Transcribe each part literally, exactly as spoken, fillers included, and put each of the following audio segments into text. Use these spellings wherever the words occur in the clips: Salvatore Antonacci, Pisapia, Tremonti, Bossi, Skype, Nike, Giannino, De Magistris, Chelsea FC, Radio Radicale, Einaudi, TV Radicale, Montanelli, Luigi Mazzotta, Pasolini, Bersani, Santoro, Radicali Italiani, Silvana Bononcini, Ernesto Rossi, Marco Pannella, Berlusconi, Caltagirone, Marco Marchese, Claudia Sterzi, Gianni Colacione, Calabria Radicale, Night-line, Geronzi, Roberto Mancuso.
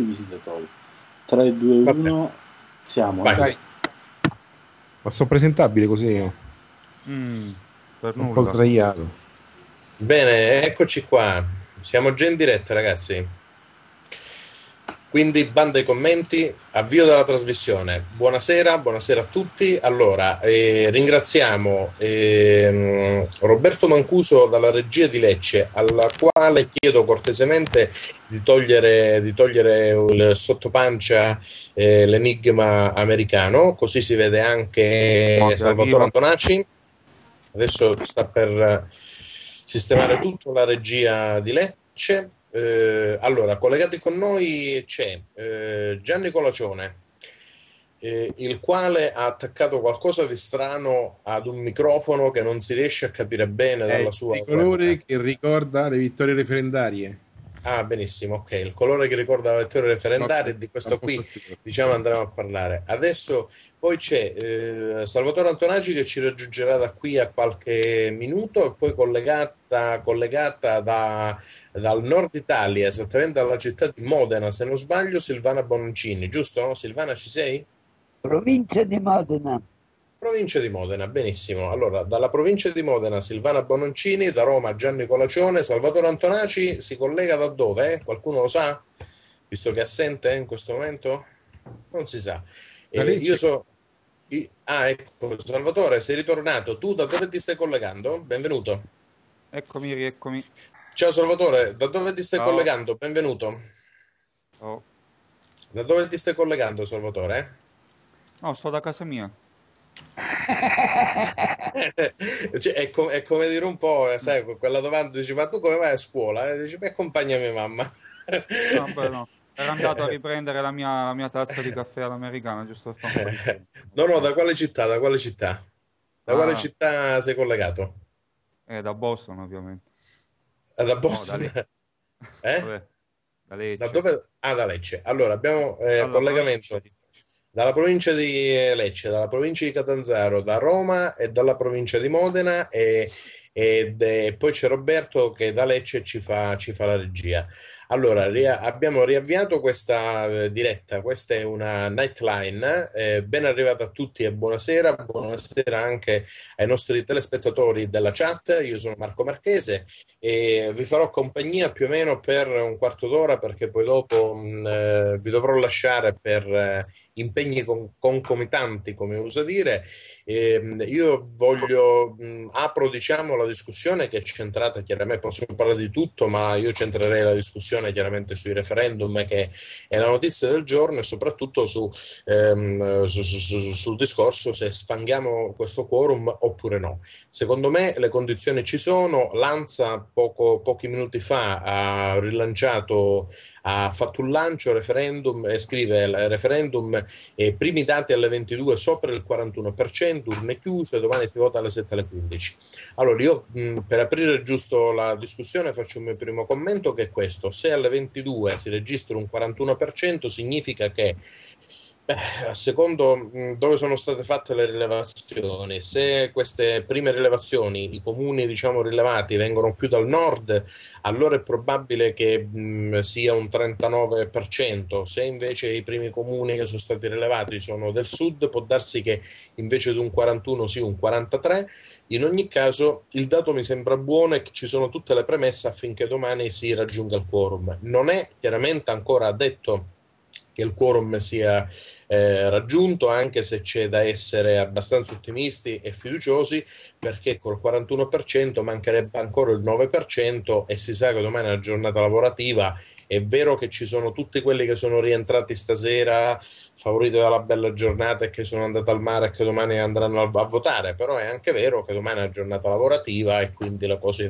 visitatori. Tre, due, uno, siamo. Vai. Ma sono presentabile così io? Mm, per nulla. Un po' sdraiato. Bene, eccoci qua. Siamo già in diretta, ragazzi. Quindi, bando ai commenti, avvio della trasmissione. Buonasera, buonasera a tutti. Allora, eh, ringraziamo eh, Roberto Mancuso dalla regia di Lecce, alla quale chiedo cortesemente di togliere, di togliere il sottopancia eh, l'enigma americano, così si vede anche no, Salvatore Antonacci. Adesso sta per sistemare tutto la regia di Lecce. Eh, allora, collegati con noi c'è eh, Gianni Colacione, eh, il quale ha attaccato qualcosa di strano ad un microfono che non si riesce a capire bene dalla eh, sua... Il colore che ricorda le vittorie referendarie. Ah, benissimo, ok, il colore che ricorda la vittoria referendaria, no, di questo qui sicuro, diciamo, andremo a parlare. Adesso poi c'è eh, Salvatore Antonacci che ci raggiungerà da qui a qualche minuto, e poi collegata, collegata da, dal nord Italia, esattamente dalla città di Modena, se non sbaglio, Silvana Bononcini, giusto? No? Silvana, ci sei? Provincia di Modena. Provincia di Modena, benissimo. Allora, dalla provincia di Modena Silvana Bononcini, da Roma Gianni Colacione, Salvatore Antonacci si collega da dove? Eh? Qualcuno lo sa? Visto che è assente eh, in questo momento? Non si sa. Eh, io so... I... Ah, ecco, Salvatore, sei ritornato. Tu da dove ti stai collegando? Benvenuto. Eccomi, rieccomi. Ciao Salvatore, da dove ti stai Ciao. collegando? Benvenuto. Ciao. Da dove ti stai collegando, Salvatore? No, sto da casa mia. Cioè, è, com è come dire un po', sai, quella domanda, dici ma tu come vai a scuola? E dici, beh, accompagna mia mamma. No, beh, no, era andato a riprendere la mia, la mia tazza di caffè all'americana, giusto? No, no, da quale città? Da quale città? Da ah. quale città sei collegato? Eh, da Boston, ovviamente. Ah, da Boston? No, da eh? Vabbè, da Lecce. Da dove? Ah, da Lecce. Allora, abbiamo eh, allora, collegamento dalla provincia di Lecce, dalla provincia di Catanzaro, da Roma e dalla provincia di Modena, e, e, e poi c'è Roberto che da Lecce ci fa, ci fa la regia. Allora, ria, abbiamo riavviato questa eh, diretta, questa è una nightline, eh, ben arrivata a tutti e buonasera, buonasera anche ai nostri telespettatori della chat. Io sono Marco Marchese e vi farò compagnia più o meno per un quarto d'ora, perché poi dopo mh, vi dovrò lasciare per eh, impegni con, concomitanti, come usa dire. E, io voglio, mh, apro diciamo la discussione che è centrata, chiaramente possiamo parlare di tutto, ma io centrerei la discussione chiaramente sui referendum, che è la notizia del giorno, e soprattutto su, ehm, su, su, sul discorso se sfanghiamo questo quorum oppure no. Secondo me le condizioni ci sono. L'Ansa poco, pochi minuti fa ha rilanciato, ha fatto un lancio referendum e scrive il referendum eh, primi dati alle ventidue sopra il quarantuno per cento, urne chiuse, domani si vota alle sette alle quindici. Allora io mh, per aprire giusto la discussione faccio il mio primo commento, che è questo: se alle ventidue si registra un quarantuno per cento significa che, beh, secondo dove sono state fatte le rilevazioni, se queste prime rilevazioni, i comuni diciamo rilevati vengono più dal nord, allora è probabile che mh, sia un trentanove per cento, se invece i primi comuni che sono stati rilevati sono del sud, può darsi che invece di un quarantuno sia un quarantatré. In ogni caso il dato mi sembra buono e ci sono tutte le premesse affinché domani si raggiunga il quorum. Non è chiaramente ancora detto che il quorum sia eh, raggiunto, anche se c'è da essere abbastanza ottimisti e fiduciosi, perché col quarantuno per cento mancherebbe ancora il nove per cento, e si sa che domani è una giornata lavorativa. È vero che ci sono tutti quelli che sono rientrati stasera favoriti dalla bella giornata e che sono andati al mare e che domani andranno a votare, però è anche vero che domani è una giornata lavorativa e quindi le cose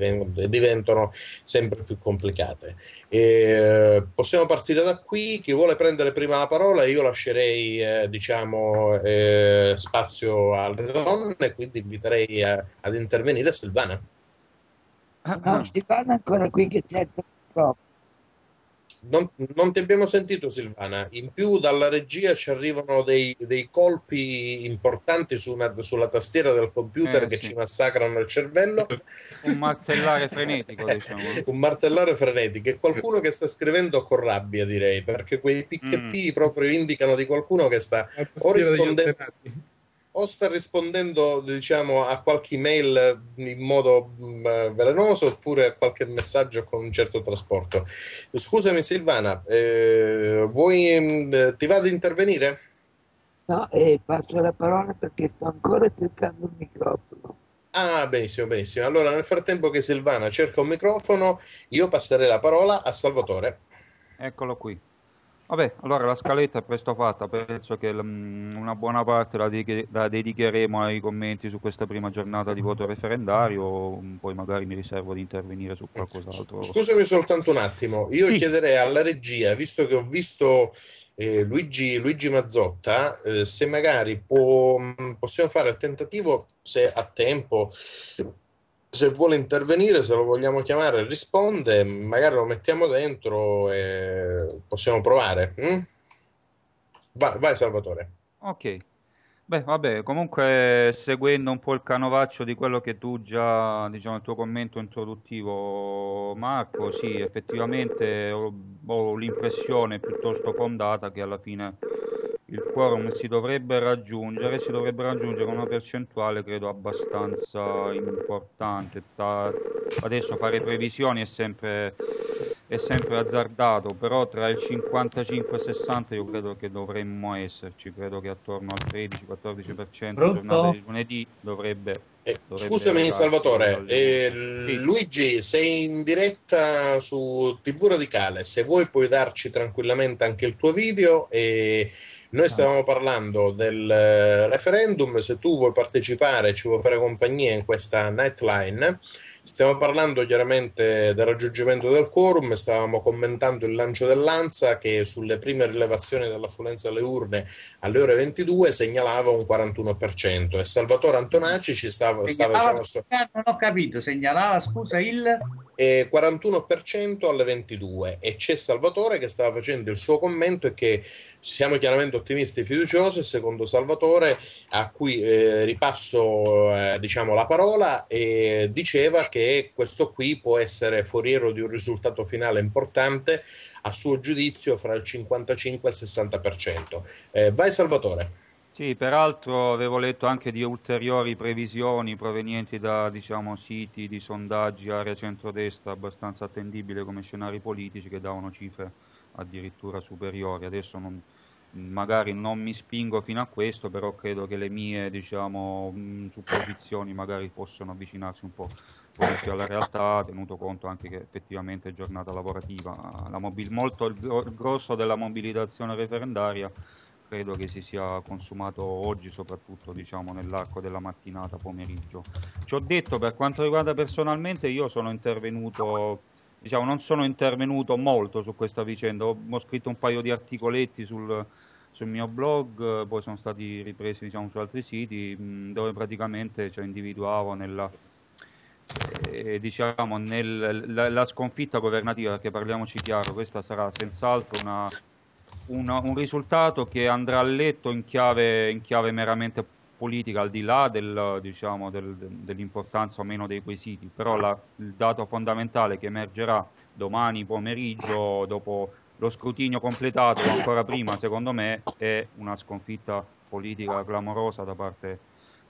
diventano sempre più complicate. E possiamo partire da qui. Chi vuole prendere prima la parola? Io lascerei eh, diciamo eh, spazio alle donne, quindi inviterei a, ad intervenire Silvana. No, Silvana è ancora qui che cerca. non, non ti abbiamo sentito, Silvana. In più dalla regia ci arrivano dei, dei colpi importanti su una, sulla tastiera del computer eh, che sì. ci massacrano il cervello. Un martellare frenetico, diciamo. Un martellare frenetico. E qualcuno che sta scrivendo con rabbia, direi, perché quei picchetti mm. proprio indicano di qualcuno che sta o rispondendo... o sta rispondendo, diciamo, a qualche email in modo mh, velenoso, oppure a qualche messaggio con un certo trasporto. Scusami Silvana, eh, vuoi, mh, ti va ad intervenire? No, eh, passo la parola perché sto ancora cercando il microfono. Ah, benissimo, benissimo. Allora nel frattempo che Silvana cerca un microfono, io passerei la parola a Salvatore. Eccolo qui. Vabbè, allora la scaletta è presto fatta, penso che una buona parte la, de- la dedicheremo ai commenti su questa prima giornata di voto referendario, poi magari mi riservo di intervenire su qualcos'altro. Scusami soltanto un attimo, io sì. chiederei alla regia, visto che ho visto eh, Luigi, Luigi Mazzotta, eh, se magari può, possiamo fare il tentativo, se ha tempo, se vuole intervenire, se lo vogliamo chiamare risponde, magari lo mettiamo dentro e possiamo provare. mm? vai, vai Salvatore. Ok, beh vabbè, comunque seguendo un po' il canovaccio di quello che tu già, diciamo, il tuo commento introduttivo, Marco, sì, effettivamente ho, ho l'impressione piuttosto fondata che alla fine il quorum si dovrebbe raggiungere, si dovrebbe raggiungere una percentuale credo abbastanza importante. Ta- adesso fare previsioni è sempre, è sempre azzardato, però tra il cinquantacinque e il sessanta io credo che dovremmo esserci, credo che attorno al tredici quattordici per cento la giornata di lunedì dovrebbe... Eh, scusami Salvatore, eh, sì. Luigi, sei in diretta su ti vu Radicale, se vuoi puoi darci tranquillamente anche il tuo video. E noi stavamo parlando del referendum, se tu vuoi partecipare, ci vuoi fare compagnia in questa nightline. Stiamo parlando chiaramente del raggiungimento del quorum, stavamo commentando il lancio dell'ANSA che sulle prime rilevazioni dell'affluenza alle urne alle ore ventidue segnalava un quarantuno per cento e Salvatore Antonacci ci stava... stava diciamo, so... Non ho capito, segnalava, scusa, il... Eh, quarantuno per cento alle ventidue, e c'è Salvatore che stava facendo il suo commento e che siamo chiaramente ottimisti e fiduciosi, secondo Salvatore, a cui eh, ripasso eh, diciamo la parola, e diceva che questo qui può essere foriero di un risultato finale importante, a suo giudizio fra il cinquantacinque e il sessanta per cento. Eh, vai Salvatore. Sì, peraltro avevo letto anche di ulteriori previsioni provenienti da, diciamo, siti di sondaggi area centrodestra abbastanza attendibile come scenari politici, che davano cifre addirittura superiori. Adesso non, magari non mi spingo fino a questo, però credo che le mie, diciamo, supposizioni magari possono avvicinarsi un po' più alla realtà, tenuto conto anche che effettivamente è giornata lavorativa. La mobil- molto il grosso della mobilitazione referendaria credo che si sia consumato oggi, soprattutto diciamo nell'arco della mattinata pomeriggio. Ci ho detto, per quanto riguarda personalmente, io sono intervenuto, diciamo non sono intervenuto molto su questa vicenda, ho, ho scritto un paio di articoletti sul, sul mio blog, poi sono stati ripresi diciamo su altri siti, mh, dove praticamente cioè, individuavo nella... E, diciamo nel, la, la sconfitta governativa, perché parliamoci chiaro, questa sarà senz'altro una... Una, un risultato che andrà letto in chiave, in chiave meramente politica, al di là del, diciamo, del, dell'importanza o meno dei quesiti, però la, il dato fondamentale che emergerà domani pomeriggio dopo lo scrutinio completato ancora prima, secondo me, è una sconfitta politica clamorosa da parte,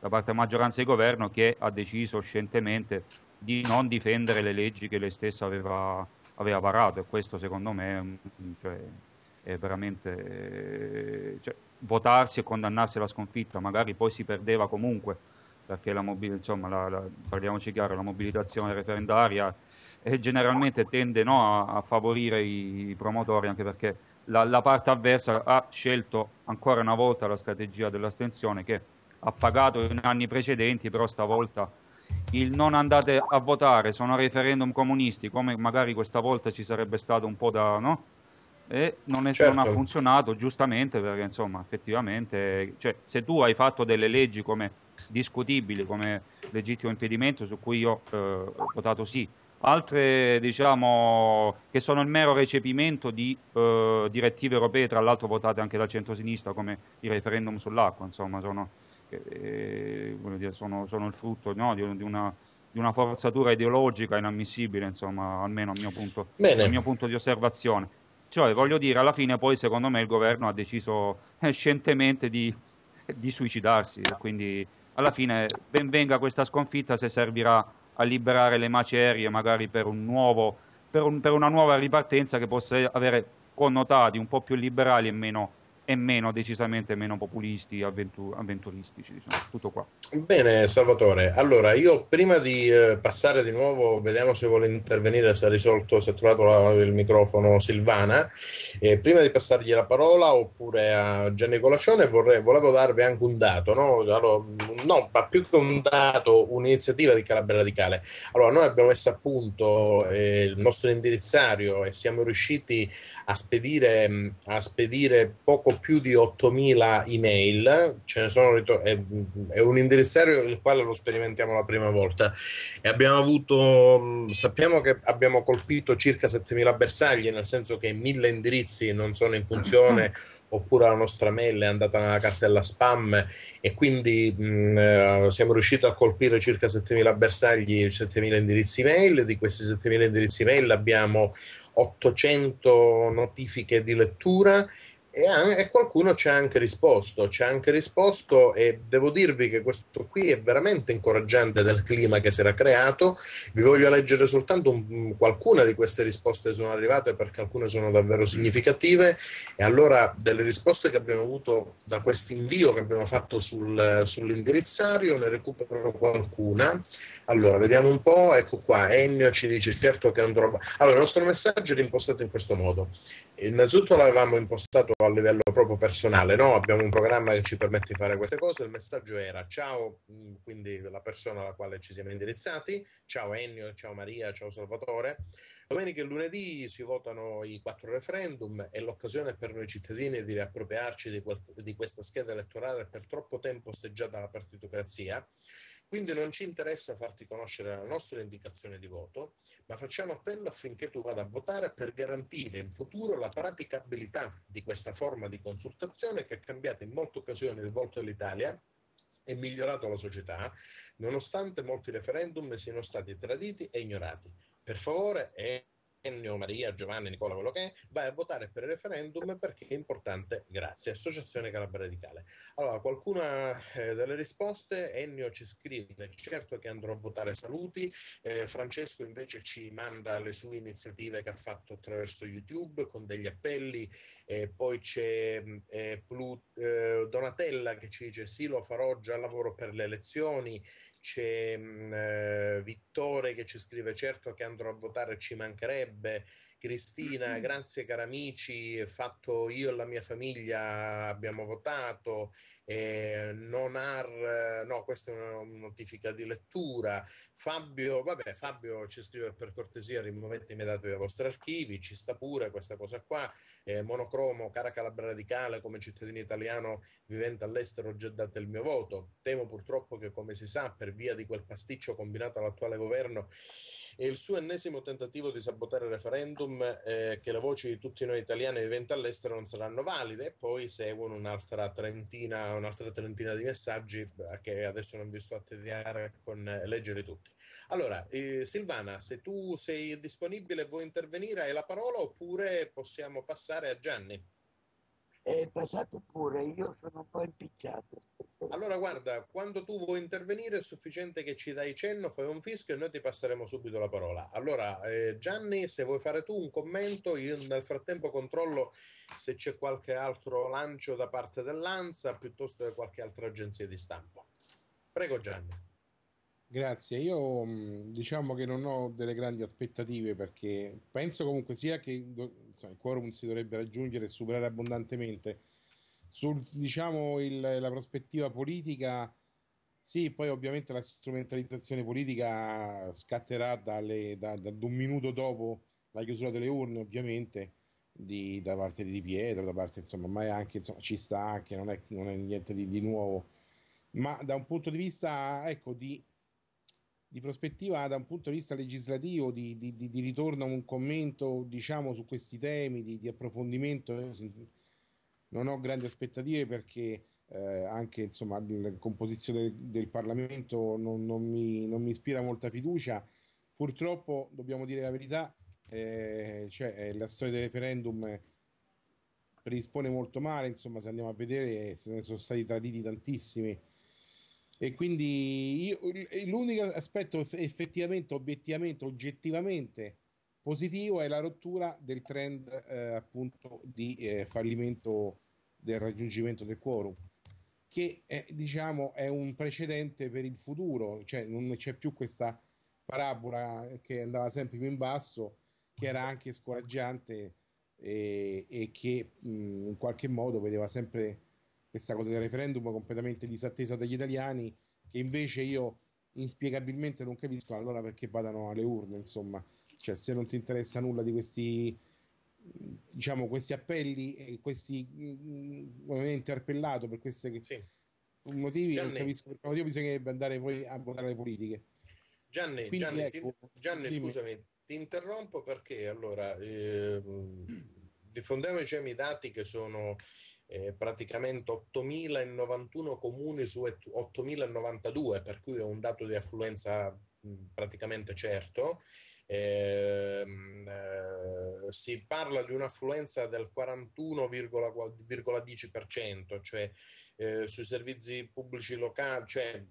da parte maggioranza e governo, che ha deciso scientemente di non difendere le leggi che lei stessa aveva, aveva varato, e questo secondo me... Cioè, è veramente, cioè, votarsi e condannarsi alla sconfitta, magari poi si perdeva comunque, perché la mobil- insomma, la, la, parliamoci chiaro, la mobilitazione referendaria eh, generalmente tende no, a, a favorire i, i promotori, anche perché la, la parte avversa ha scelto ancora una volta la strategia dell'astensione, che ha pagato in anni precedenti, però stavolta il non andate a votare, sono referendum comunisti, come magari questa volta ci sarebbe stato un po' da... no? E non, è, certo. non ha funzionato, giustamente, perché insomma effettivamente cioè, se tu hai fatto delle leggi come discutibili, come legittimo impedimento, su cui io eh, ho votato sì altre, diciamo, che sono il mero recepimento di eh, direttive europee, tra l'altro votate anche dal centrosinistra, come il referendum sull'acqua, insomma, sono, eh, voglio dire, sono, sono il frutto, no, di, di, una, di una forzatura ideologica inammissibile, insomma, almeno al mio punto, al mio punto di osservazione. Cioè, voglio dire, alla fine poi secondo me il governo ha deciso eh, scientemente di, di suicidarsi, quindi alla fine ben venga questa sconfitta se servirà a liberare le macerie, magari per un nuovo, per, un, per una nuova ripartenza che possa avere connotati un po' più liberali e meno, e meno decisamente meno populisti, avventur, avventuristici, diciamo. Tutto qua. Bene, Salvatore. Allora, io prima di eh, passare di nuovo, vediamo se vuole intervenire, se ha risolto, se ha trovato la, il microfono Silvana, eh, prima di passargli la parola oppure a Gianni Colacione, vorrei, volevo darvi anche un dato, no? Allora, no, ma più che un dato, un'iniziativa di Calabria Radicale. Allora, noi abbiamo messo a punto eh, il nostro indirizzario e siamo riusciti a spedire, a spedire poco più di ottomila email, ce ne sono è, è un indirizzario il quale lo sperimentiamo la prima volta e abbiamo avuto, sappiamo che abbiamo colpito circa settemila bersagli, nel senso che mille indirizzi non sono in funzione oppure la nostra mail è andata nella cartella spam e quindi mh, siamo riusciti a colpire circa settemila bersagli, settemila indirizzi mail. Di questi settemila indirizzi mail abbiamo ottocento notifiche di lettura e qualcuno ci ha anche risposto, ci ha anche risposto e devo dirvi che questo qui è veramente incoraggiante del clima che si era creato. Vi voglio leggere soltanto un, qualcuna di queste risposte che sono arrivate, perché alcune sono davvero significative. E allora, delle risposte che abbiamo avuto da questo invio che abbiamo fatto sul, sull'indirizzario, ne recupero qualcuna. Allora, vediamo un po', ecco qua, Ennio ci dice certo che non trova... Allora, il nostro messaggio era impostato in questo modo. Innanzitutto l'avevamo impostato a livello proprio personale, no? Abbiamo un programma che ci permette di fare queste cose. Il messaggio era ciao, quindi la persona alla quale ci siamo indirizzati, ciao Ennio, ciao Maria, ciao Salvatore. Domenica e lunedì si votano i quattro referendum, è l'occasione per noi cittadini di riappropriarci di, quel, di questa scheda elettorale per troppo tempo osteggiata dalla partitocrazia. Quindi non ci interessa farti conoscere la nostra indicazione di voto, ma facciamo appello affinché tu vada a votare per garantire in futuro la praticabilità di questa forma di consultazione che ha cambiato in molte occasioni il volto dell'Italia e migliorato la società, nonostante molti referendum siano stati traditi e ignorati. Per favore, Ennio, Maria, Giovanni, Nicola, quello che è, vai a votare per il referendum perché è importante, grazie. Associazione Calabria Radicale. Allora, qualcuna eh, delle risposte, Ennio ci scrive, certo che andrò a votare, saluti. eh, Francesco invece ci manda le sue iniziative che ha fatto attraverso YouTube con degli appelli, eh, poi c'è eh, eh, Donatella che ci dice sì, lo farò, già lavoro per le elezioni. C'è eh, Vittore che ci scrive certo che andrò a votare, ci mancherebbe. Cristina, grazie cari amici, fatto io e la mia famiglia abbiamo votato, eh, non ar, no, questa è una notifica di lettura. Fabio, vabbè, Fabio ci scrive per cortesia rimuovete i miei dati dai vostri archivi, ci sta pure questa cosa qua. eh, Monocromo, cara Calabria Radicale, come cittadino italiano vivente all'estero ho già dato il mio voto, temo purtroppo che come si sa per via di quel pasticcio combinato all'attuale governo e il suo ennesimo tentativo di sabotare il referendum, eh, che le voci di tutti noi italiani viventi all'estero non saranno valide. E poi seguono un'altra trentina, un'altra trentina di messaggi che adesso non vi sto a tediare con eh, leggere tutti. Allora, eh, Silvana, se tu sei disponibile e vuoi intervenire hai la parola, oppure possiamo passare a Gianni. Eh, passate pure, io sono un po' impicciato. Allora guarda, quando tu vuoi intervenire è sufficiente che ci dai cenno, fai un fischio e noi ti passeremo subito la parola. Allora eh, Gianni, se vuoi fare tu un commento, io nel frattempo controllo se c'è qualche altro lancio da parte dell'ANSA piuttosto che qualche altra agenzia di stampa. Prego Gianni. Grazie, io diciamo che non ho delle grandi aspettative perché penso comunque sia che il quorum si dovrebbe raggiungere e superare abbondantemente. Sul, diciamo, il, la prospettiva politica, sì, poi ovviamente la strumentalizzazione politica scatterà dalle, da, da un minuto dopo la chiusura delle urne, ovviamente, di, da parte di Di Pietro, da parte, insomma, ma è anche, insomma, ci sta anche, non è, non è niente di, di nuovo, ma da un punto di vista, ecco, di... di prospettiva da un punto di vista legislativo, di, di, di, di ritorno a un commento, diciamo, su questi temi, di, di approfondimento. Non ho grandi aspettative perché eh, anche, insomma, la composizione del Parlamento non, non, mi, non mi ispira molta fiducia. Purtroppo, dobbiamo dire la verità, eh, cioè, la storia del referendum predispone molto male, insomma, se andiamo a vedere se ne sono stati traditi tantissimi. E quindi io, l'unico aspetto effettivamente, obiettivamente, oggettivamente positivo è la rottura del trend eh, appunto di eh, fallimento del raggiungimento del quorum, che è, diciamo, è un precedente per il futuro, cioè non c'è più questa parabola che andava sempre più in basso, che era anche scoraggiante e, e che mh, in qualche modo vedeva sempre questa cosa del referendum completamente disattesa dagli italiani, che invece io inspiegabilmente non capisco allora perché vadano alle urne, insomma. Cioè, se non ti interessa nulla di questi, diciamo, questi appelli e questi mh, interpellato per questi sì. motivi, Gianni, non capisco per quale motivo bisognerebbe andare poi a votare le politiche. Gianni, Quindi, Gianni, ecco, ti, Gianni scusami, ti interrompo perché allora eh, diffondiamoci i dati che sono eh, praticamente ottomila e novantuno comuni su ottomila e novantadue, per cui è un dato di affluenza praticamente certo. Eh, eh, si parla di un'affluenza del quarantuno virgola dieci per cento, cioè eh, sui servizi pubblici locali, cioè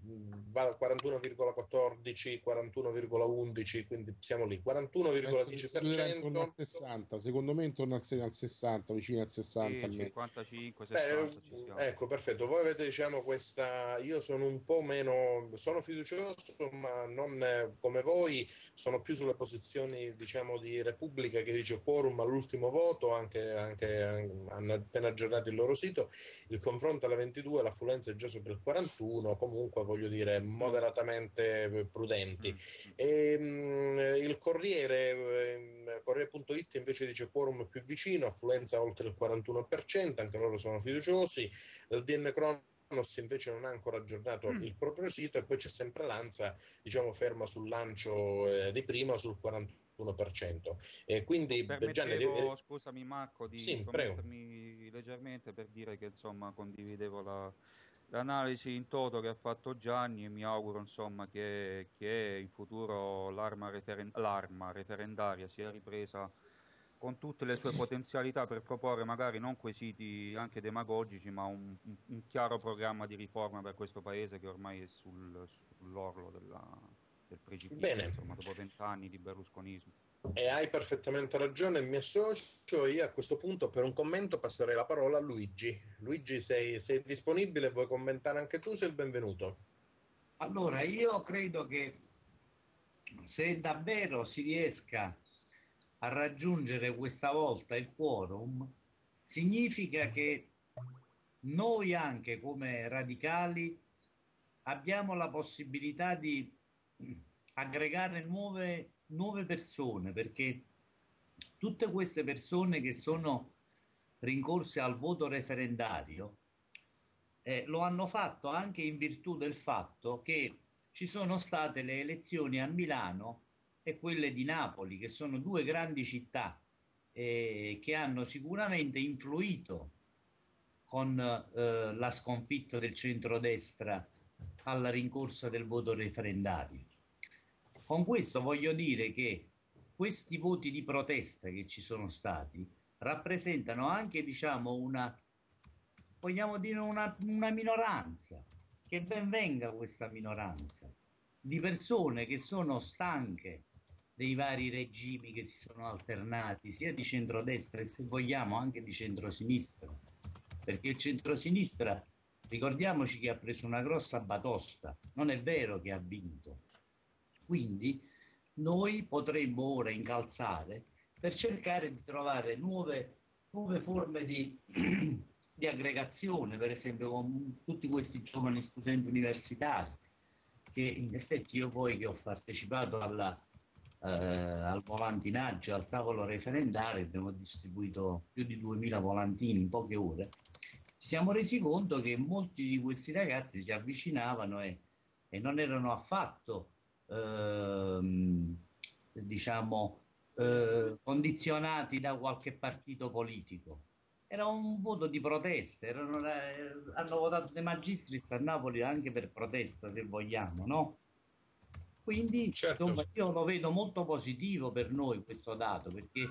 va al quarantuno virgola quattordici, quarantuno virgola undici, quindi siamo lì, quarantuno virgola dieci per cento. Intorno al sessanta, secondo me intorno al sessanta, vicino al sessanta, sì, almeno. cinquantacinque sessanta. Beh, ecco, perfetto. Voi avete, diciamo, questa, io sono un po' meno, sono fiducioso, ma non eh, come voi, sono più sulle posizioni, diciamo, di Repubblica, che dice quorum all'ultimo voto, anche, anche hanno appena aggiornato il loro sito, il confronto alla ventidue, l'affluenza è già sopra il quarantuno, comunque voglio dire moderatamente prudenti. E, mh, il Corriere, Corriere.it invece dice quorum più vicino, affluenza oltre il quarantuno per cento, anche loro sono fiduciosi. Il D N Cronos invece non ha ancora aggiornato mm. il proprio sito, e poi c'è sempre l'Ansa, diciamo, ferma sul lancio eh, di prima sul quarantuno per cento. E quindi Gianni, eh, scusami Marco di sì, commettermi leggermente per dire che, insomma, condividevo la, l'analisi in toto che ha fatto Gianni, e mi auguro, insomma, che, che in futuro l'arma, referen- l'arma referendaria sia ripresa con tutte le sue potenzialità per proporre magari non quesiti anche demagogici, ma un, un chiaro programma di riforma per questo paese che ormai è sul, sull'orlo della, del precipizio, insomma, dopo vent'anni di berlusconismo. E hai perfettamente ragione, mi associo. Io a questo punto per un commento passerei la parola a Luigi. Luigi, sei, sei disponibile? Vuoi commentare anche tu? Sei il benvenuto. Allora, io credo che se davvero si riesca a raggiungere questa volta il quorum, significa che noi anche come radicali abbiamo la possibilità di aggregare nuove, nuove persone, perché tutte queste persone che sono rincorse al voto referendario eh, lo hanno fatto anche in virtù del fatto che ci sono state le elezioni a Milano e quelle di Napoli, che sono due grandi città eh, che hanno sicuramente influito con eh, la sconfitta del centrodestra alla rincorsa del voto referendario. Con questo voglio dire che questi voti di protesta che ci sono stati rappresentano anche, diciamo, una, vogliamo dire, una, una minoranza, che ben venga questa minoranza di persone che sono stanche dei vari regimi che si sono alternati, sia di centrodestra e, se vogliamo, anche di centrosinistra, perché il centrosinistra, ricordiamoci, che ha preso una grossa batosta, non è vero che ha vinto. Quindi noi potremmo ora incalzare per cercare di trovare nuove, nuove forme di, di aggregazione, per esempio con tutti questi giovani studenti universitari, che in effetti io poi che ho partecipato alla Eh, al volantinaggio, al tavolo referendario, abbiamo distribuito più di duemila volantini in poche ore, ci siamo resi conto che molti di questi ragazzi si avvicinavano e, e non erano affatto ehm, diciamo, eh, condizionati da qualche partito politico. Era un voto di protesta, erano, hanno votato dei magistris a Napoli anche per protesta, se vogliamo, no? Quindi certo. Insomma, io lo vedo molto positivo per noi questo dato, perché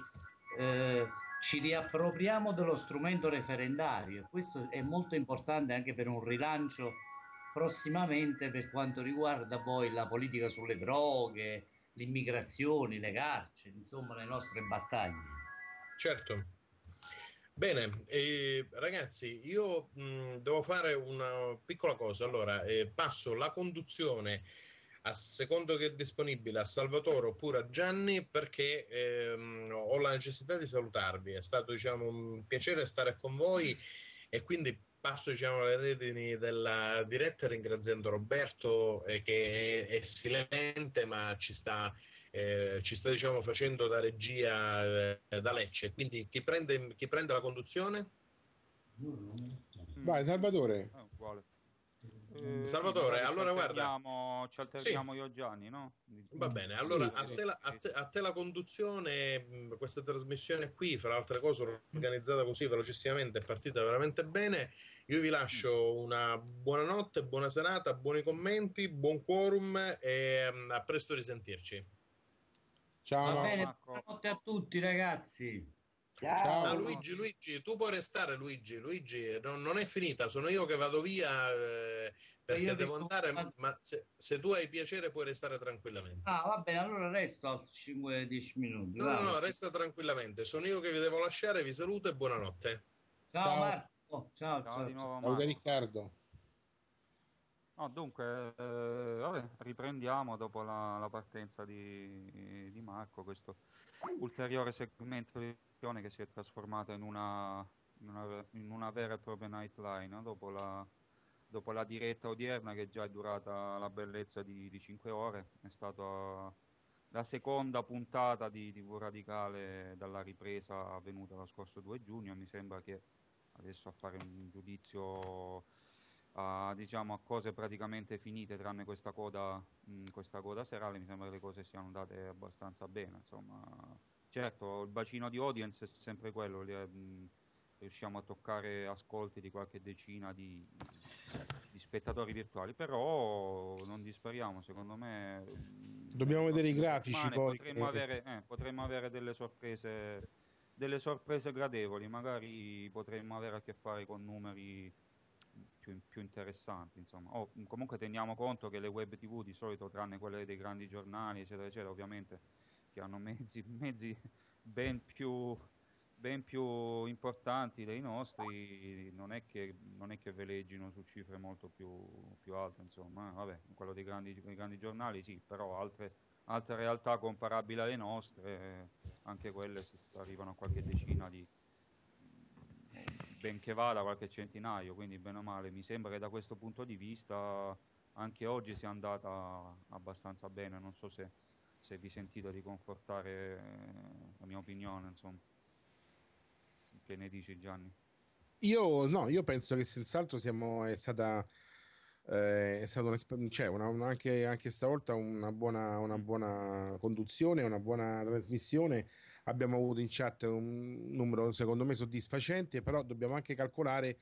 eh, ci riappropriamo dello strumento referendario, e questo è molto importante anche per un rilancio prossimamente per quanto riguarda poi la politica sulle droghe, l'immigrazione, le carceri, insomma le nostre battaglie. Certo. Bene, eh, ragazzi, io mh, devo fare una piccola cosa. Allora, eh, passo la conduzione, a secondo che è disponibile, a Salvatore oppure a Gianni, perché ehm, ho la necessità di salutarvi. È stato, diciamo, un piacere stare con voi, e quindi passo, diciamo, alle redini della diretta, ringraziando Roberto eh, che è, è silente, ma ci sta, eh, ci sta, diciamo, facendo da regia eh, da Lecce. Quindi chi prende, chi prende la conduzione? Vai Salvatore. Ah, uguale. Eh, Salvatore, allora guarda, ci alterniamo, sì, io e Gianni, no? Va bene, allora sì, a, sì, te la, a, te, a te la conduzione. Mh, questa trasmissione qui, fra altre cose, organizzata così velocissimamente, è partita veramente bene. Io vi lascio una buonanotte, buona serata, buoni commenti, buon quorum, e mh, a presto, risentirci. Ciao. Va bene, buonanotte a tutti, ragazzi. Ciao. Ma Luigi, Luigi, tu puoi restare, Luigi, Luigi, non, non è finita, sono io che vado via eh, perché devo andare, fatto... ma se, se tu hai piacere puoi restare tranquillamente. Ah, va bene, allora resto a cinque dieci minuti. No, no, no, resta tranquillamente, sono io che vi devo lasciare, vi saluto e buonanotte. Ciao, ciao. Marco, ciao, ciao, ciao di nuovo Marco. Ciao Riccardo. No, dunque, eh, vabbè, riprendiamo dopo la, la partenza di, di Marco questo ulteriore segmento di... che si è trasformata in una, in una, in una vera e propria nightline, eh? dopo, la, dopo la diretta odierna, che già è durata la bellezza di, di cinque ore. È stata la seconda puntata di T V Radicale dalla ripresa avvenuta lo scorso due giugno. Mi sembra che adesso a fare un giudizio a, diciamo, a cose praticamente finite, tranne questa coda, mh, questa coda serale, mi sembra che le cose siano andate abbastanza bene, insomma. Certo, il bacino di audience è sempre quello, riusciamo a toccare ascolti di qualche decina di, di spettatori virtuali, però non dispariamo, secondo me. Dobbiamo vedere i grafici poi. Potremmo avere, eh, potremmo avere delle sorprese, delle sorprese gradevoli, magari potremmo avere a che fare con numeri più, più interessanti, insomma. O, comunque teniamo conto che le web tivù di solito, tranne quelle dei grandi giornali, eccetera, eccetera, ovviamente, che hanno mezzi, mezzi ben, più, ben più importanti dei nostri, non è che, non è che veleggino su cifre molto più, più alte, insomma. Vabbè, quello dei grandi, dei grandi giornali sì, però altre, altre realtà comparabili alle nostre, anche quelle si arrivano a qualche decina di, benché vada qualche centinaio, quindi bene o male mi sembra che da questo punto di vista anche oggi sia andata abbastanza bene. Non so se se vi sentite di confortare la mia opinione, insomma. Che ne dici, Gianni? Io no, io penso che senz'altro siamo, è stata, eh, è stata un, cioè una, una, anche, anche stavolta una buona, una buona conduzione, una buona trasmissione. Abbiamo avuto in chat un numero secondo me soddisfacente, però dobbiamo anche calcolare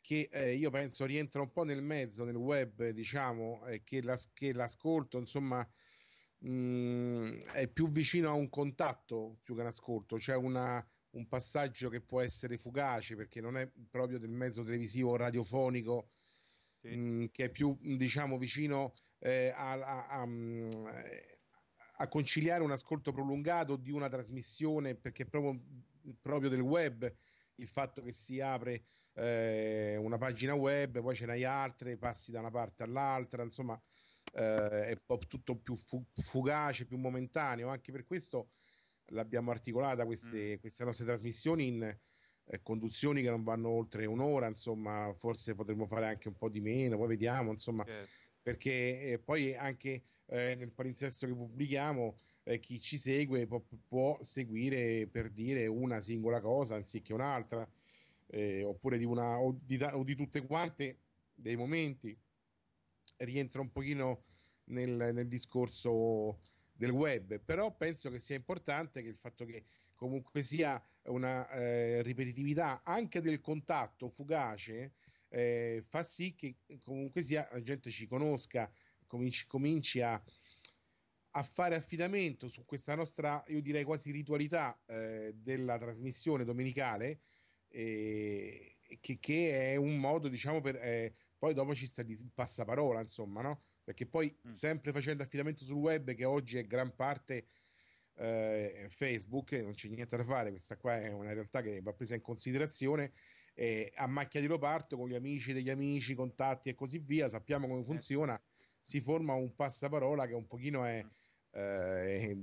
che eh, io penso rientra un po' nel mezzo, nel web, diciamo, eh, che, la, che l'ascolto, insomma, Mm, è più vicino a un contatto più che un ascolto, c'è cioè un passaggio che può essere fugace perché non è proprio del mezzo televisivo o radiofonico, sì. mm, che è più, diciamo, vicino eh, a, a, a, a conciliare un ascolto prolungato di una trasmissione, perché è proprio, proprio del web il fatto che si apre eh, una pagina web, poi ce n'hai altre, passi da una parte all'altra, insomma. Eh, è tutto più fu fugace, più momentaneo. Anche per questo l'abbiamo articolata queste, mm. queste nostre trasmissioni in eh, conduzioni che non vanno oltre un'ora, insomma, forse potremmo fare anche un po' di meno, poi vediamo, insomma, certo. Perché eh, poi anche eh, nel palinsesto che pubblichiamo eh, chi ci segue può, può seguire, per dire, una singola cosa anziché un'altra, eh, oppure di una o di, o di tutte quante dei momenti. Rientra un pochino nel, nel discorso del web, però penso che sia importante che il fatto che comunque sia una eh, ripetitività anche del contatto fugace eh, fa sì che comunque sia la gente ci conosca, cominci, cominci a a fare affidamento su questa nostra, io direi quasi ritualità eh, della trasmissione domenicale, eh, che, che è un modo, diciamo, per eh, poi dopo ci sta il passaparola, insomma, no? Perché poi mm. sempre facendo affidamento sul web, che oggi è gran parte eh, Facebook, non c'è niente da fare, questa qua è una realtà che va presa in considerazione, eh, a macchia di leopardo, con gli amici degli amici, contatti e così via, sappiamo come funziona, si forma un passaparola che un pochino è eh,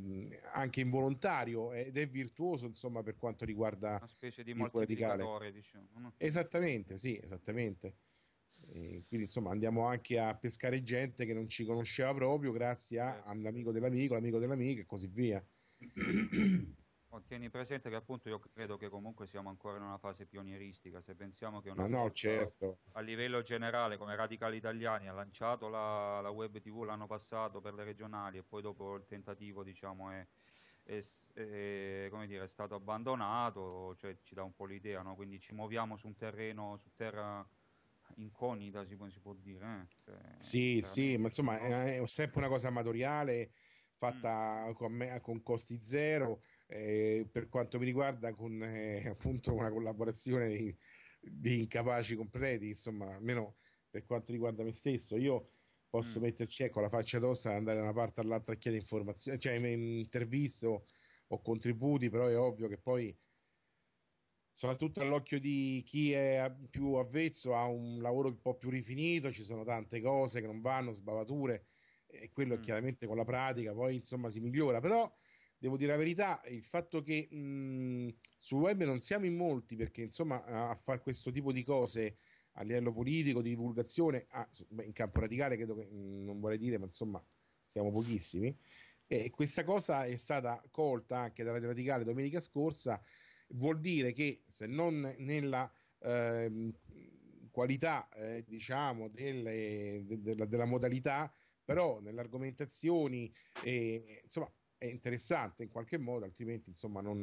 anche involontario ed è virtuoso, insomma, per quanto riguarda una specie di moltiplicatore, diciamo, no? Esattamente, sì, esattamente. E quindi, insomma, andiamo anche a pescare gente che non ci conosceva proprio, grazie a, all'amico dell'amico, all'amico dell'amica e così via. Tieni presente che appunto io credo che comunque siamo ancora in una fase pionieristica, se pensiamo che una no, no, certo. a livello generale come Radicali Italiani ha lanciato la, la web tivù l'anno passato per le regionali e poi dopo il tentativo, diciamo, è, è, è, come dire, è stato abbandonato, cioè ci dà un po' l'idea, no? Quindi ci muoviamo su un terreno, su terra incognita, si può, si può dire, eh? Cioè, sì, sì, ma insomma è sempre una cosa amatoriale, fatta con, me, con costi zero, eh, per quanto mi riguarda con eh, appunto una collaborazione di, di incapaci completi, insomma, almeno per quanto riguarda me stesso. Io posso mm. metterci, ecco, la faccia tosta e andare da una parte all'altra a chiedere informazioni, cioè interviste o contributi, però è ovvio che poi soprattutto all'occhio di chi è più avvezzo ha un lavoro un po' più rifinito, ci sono tante cose che non vanno, sbavature, e quello mm. chiaramente con la pratica poi, insomma, si migliora. Però devo dire la verità, il fatto che mh, sul web non siamo in molti, perché, insomma, a, a fare questo tipo di cose a livello politico, di divulgazione, a, in campo radicale credo che mh, non vorrei dire, ma insomma siamo pochissimi, e questa cosa è stata colta anche da Radio Radicale domenica scorsa. Vuol dire che se non nella eh, qualità eh, diciamo delle, de, de, della modalità, però nelle argomentazioni, eh, insomma, è interessante in qualche modo, altrimenti, insomma, non,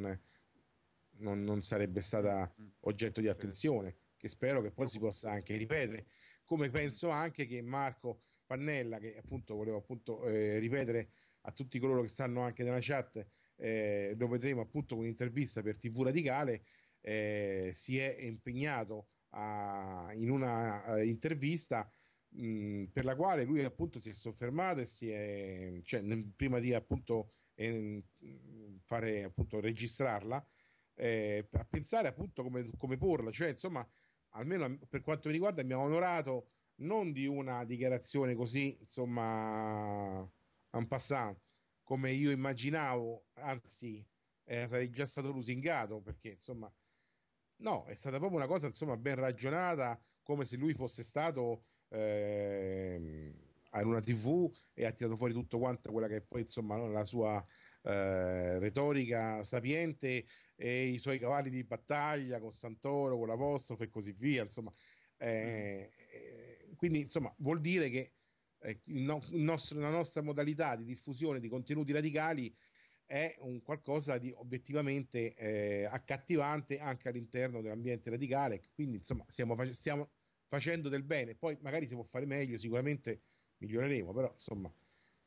non, non sarebbe stata oggetto di attenzione, che spero che poi si possa anche ripetere, come penso anche che Marco Pannella, che appunto volevo appunto eh, ripetere a tutti coloro che stanno anche nella chat, eh, lo vedremo appunto con un'intervista per tivù Radicale, eh, si è impegnato a, in una a, intervista Mh, per la quale lui appunto si è soffermato e si è, cioè, n- prima di appunto eh, fare appunto registrarla, eh, a pensare appunto come, come porla, cioè, insomma, almeno per quanto mi riguarda mi ha onorato non di una dichiarazione così, insomma, en passant, come io immaginavo, anzi eh, sarei già stato lusingato, perché, insomma, no, è stata proprio una cosa, insomma, ben ragionata, come se lui fosse stato eh, in una tivù e ha tirato fuori tutto quanto quella che è poi, insomma, la sua eh, retorica sapiente e i suoi cavalli di battaglia con Santoro, con l'apostrofo e così via, insomma. Eh, quindi, insomma, vuol dire che eh, il no, il nostro, la nostra modalità di diffusione di contenuti radicali è un qualcosa di obiettivamente eh, accattivante anche all'interno dell'ambiente radicale, quindi, insomma, stiamo, fac- stiamo facendo del bene. Poi magari si può fare meglio, sicuramente miglioreremo, però, insomma,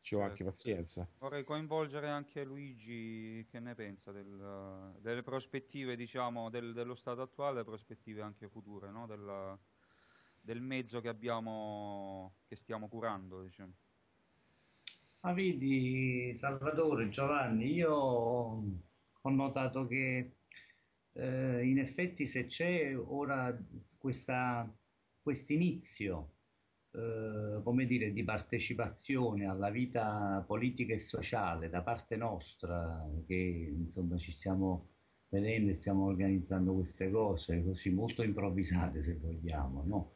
ci ho anche pazienza. Vorrei coinvolgere anche Luigi, che ne pensa del, delle prospettive, diciamo, del, dello stato attuale, prospettive anche future, no? del, del mezzo che abbiamo, che stiamo curando, diciamo. Ma vedi, Salvatore, Giovanni, io ho notato che eh, in effetti se c'è ora questa quest'inizio, eh, come dire, di partecipazione alla vita politica e sociale da parte nostra, che, insomma, ci stiamo vedendo e stiamo organizzando queste cose così molto improvvisate, se vogliamo, no?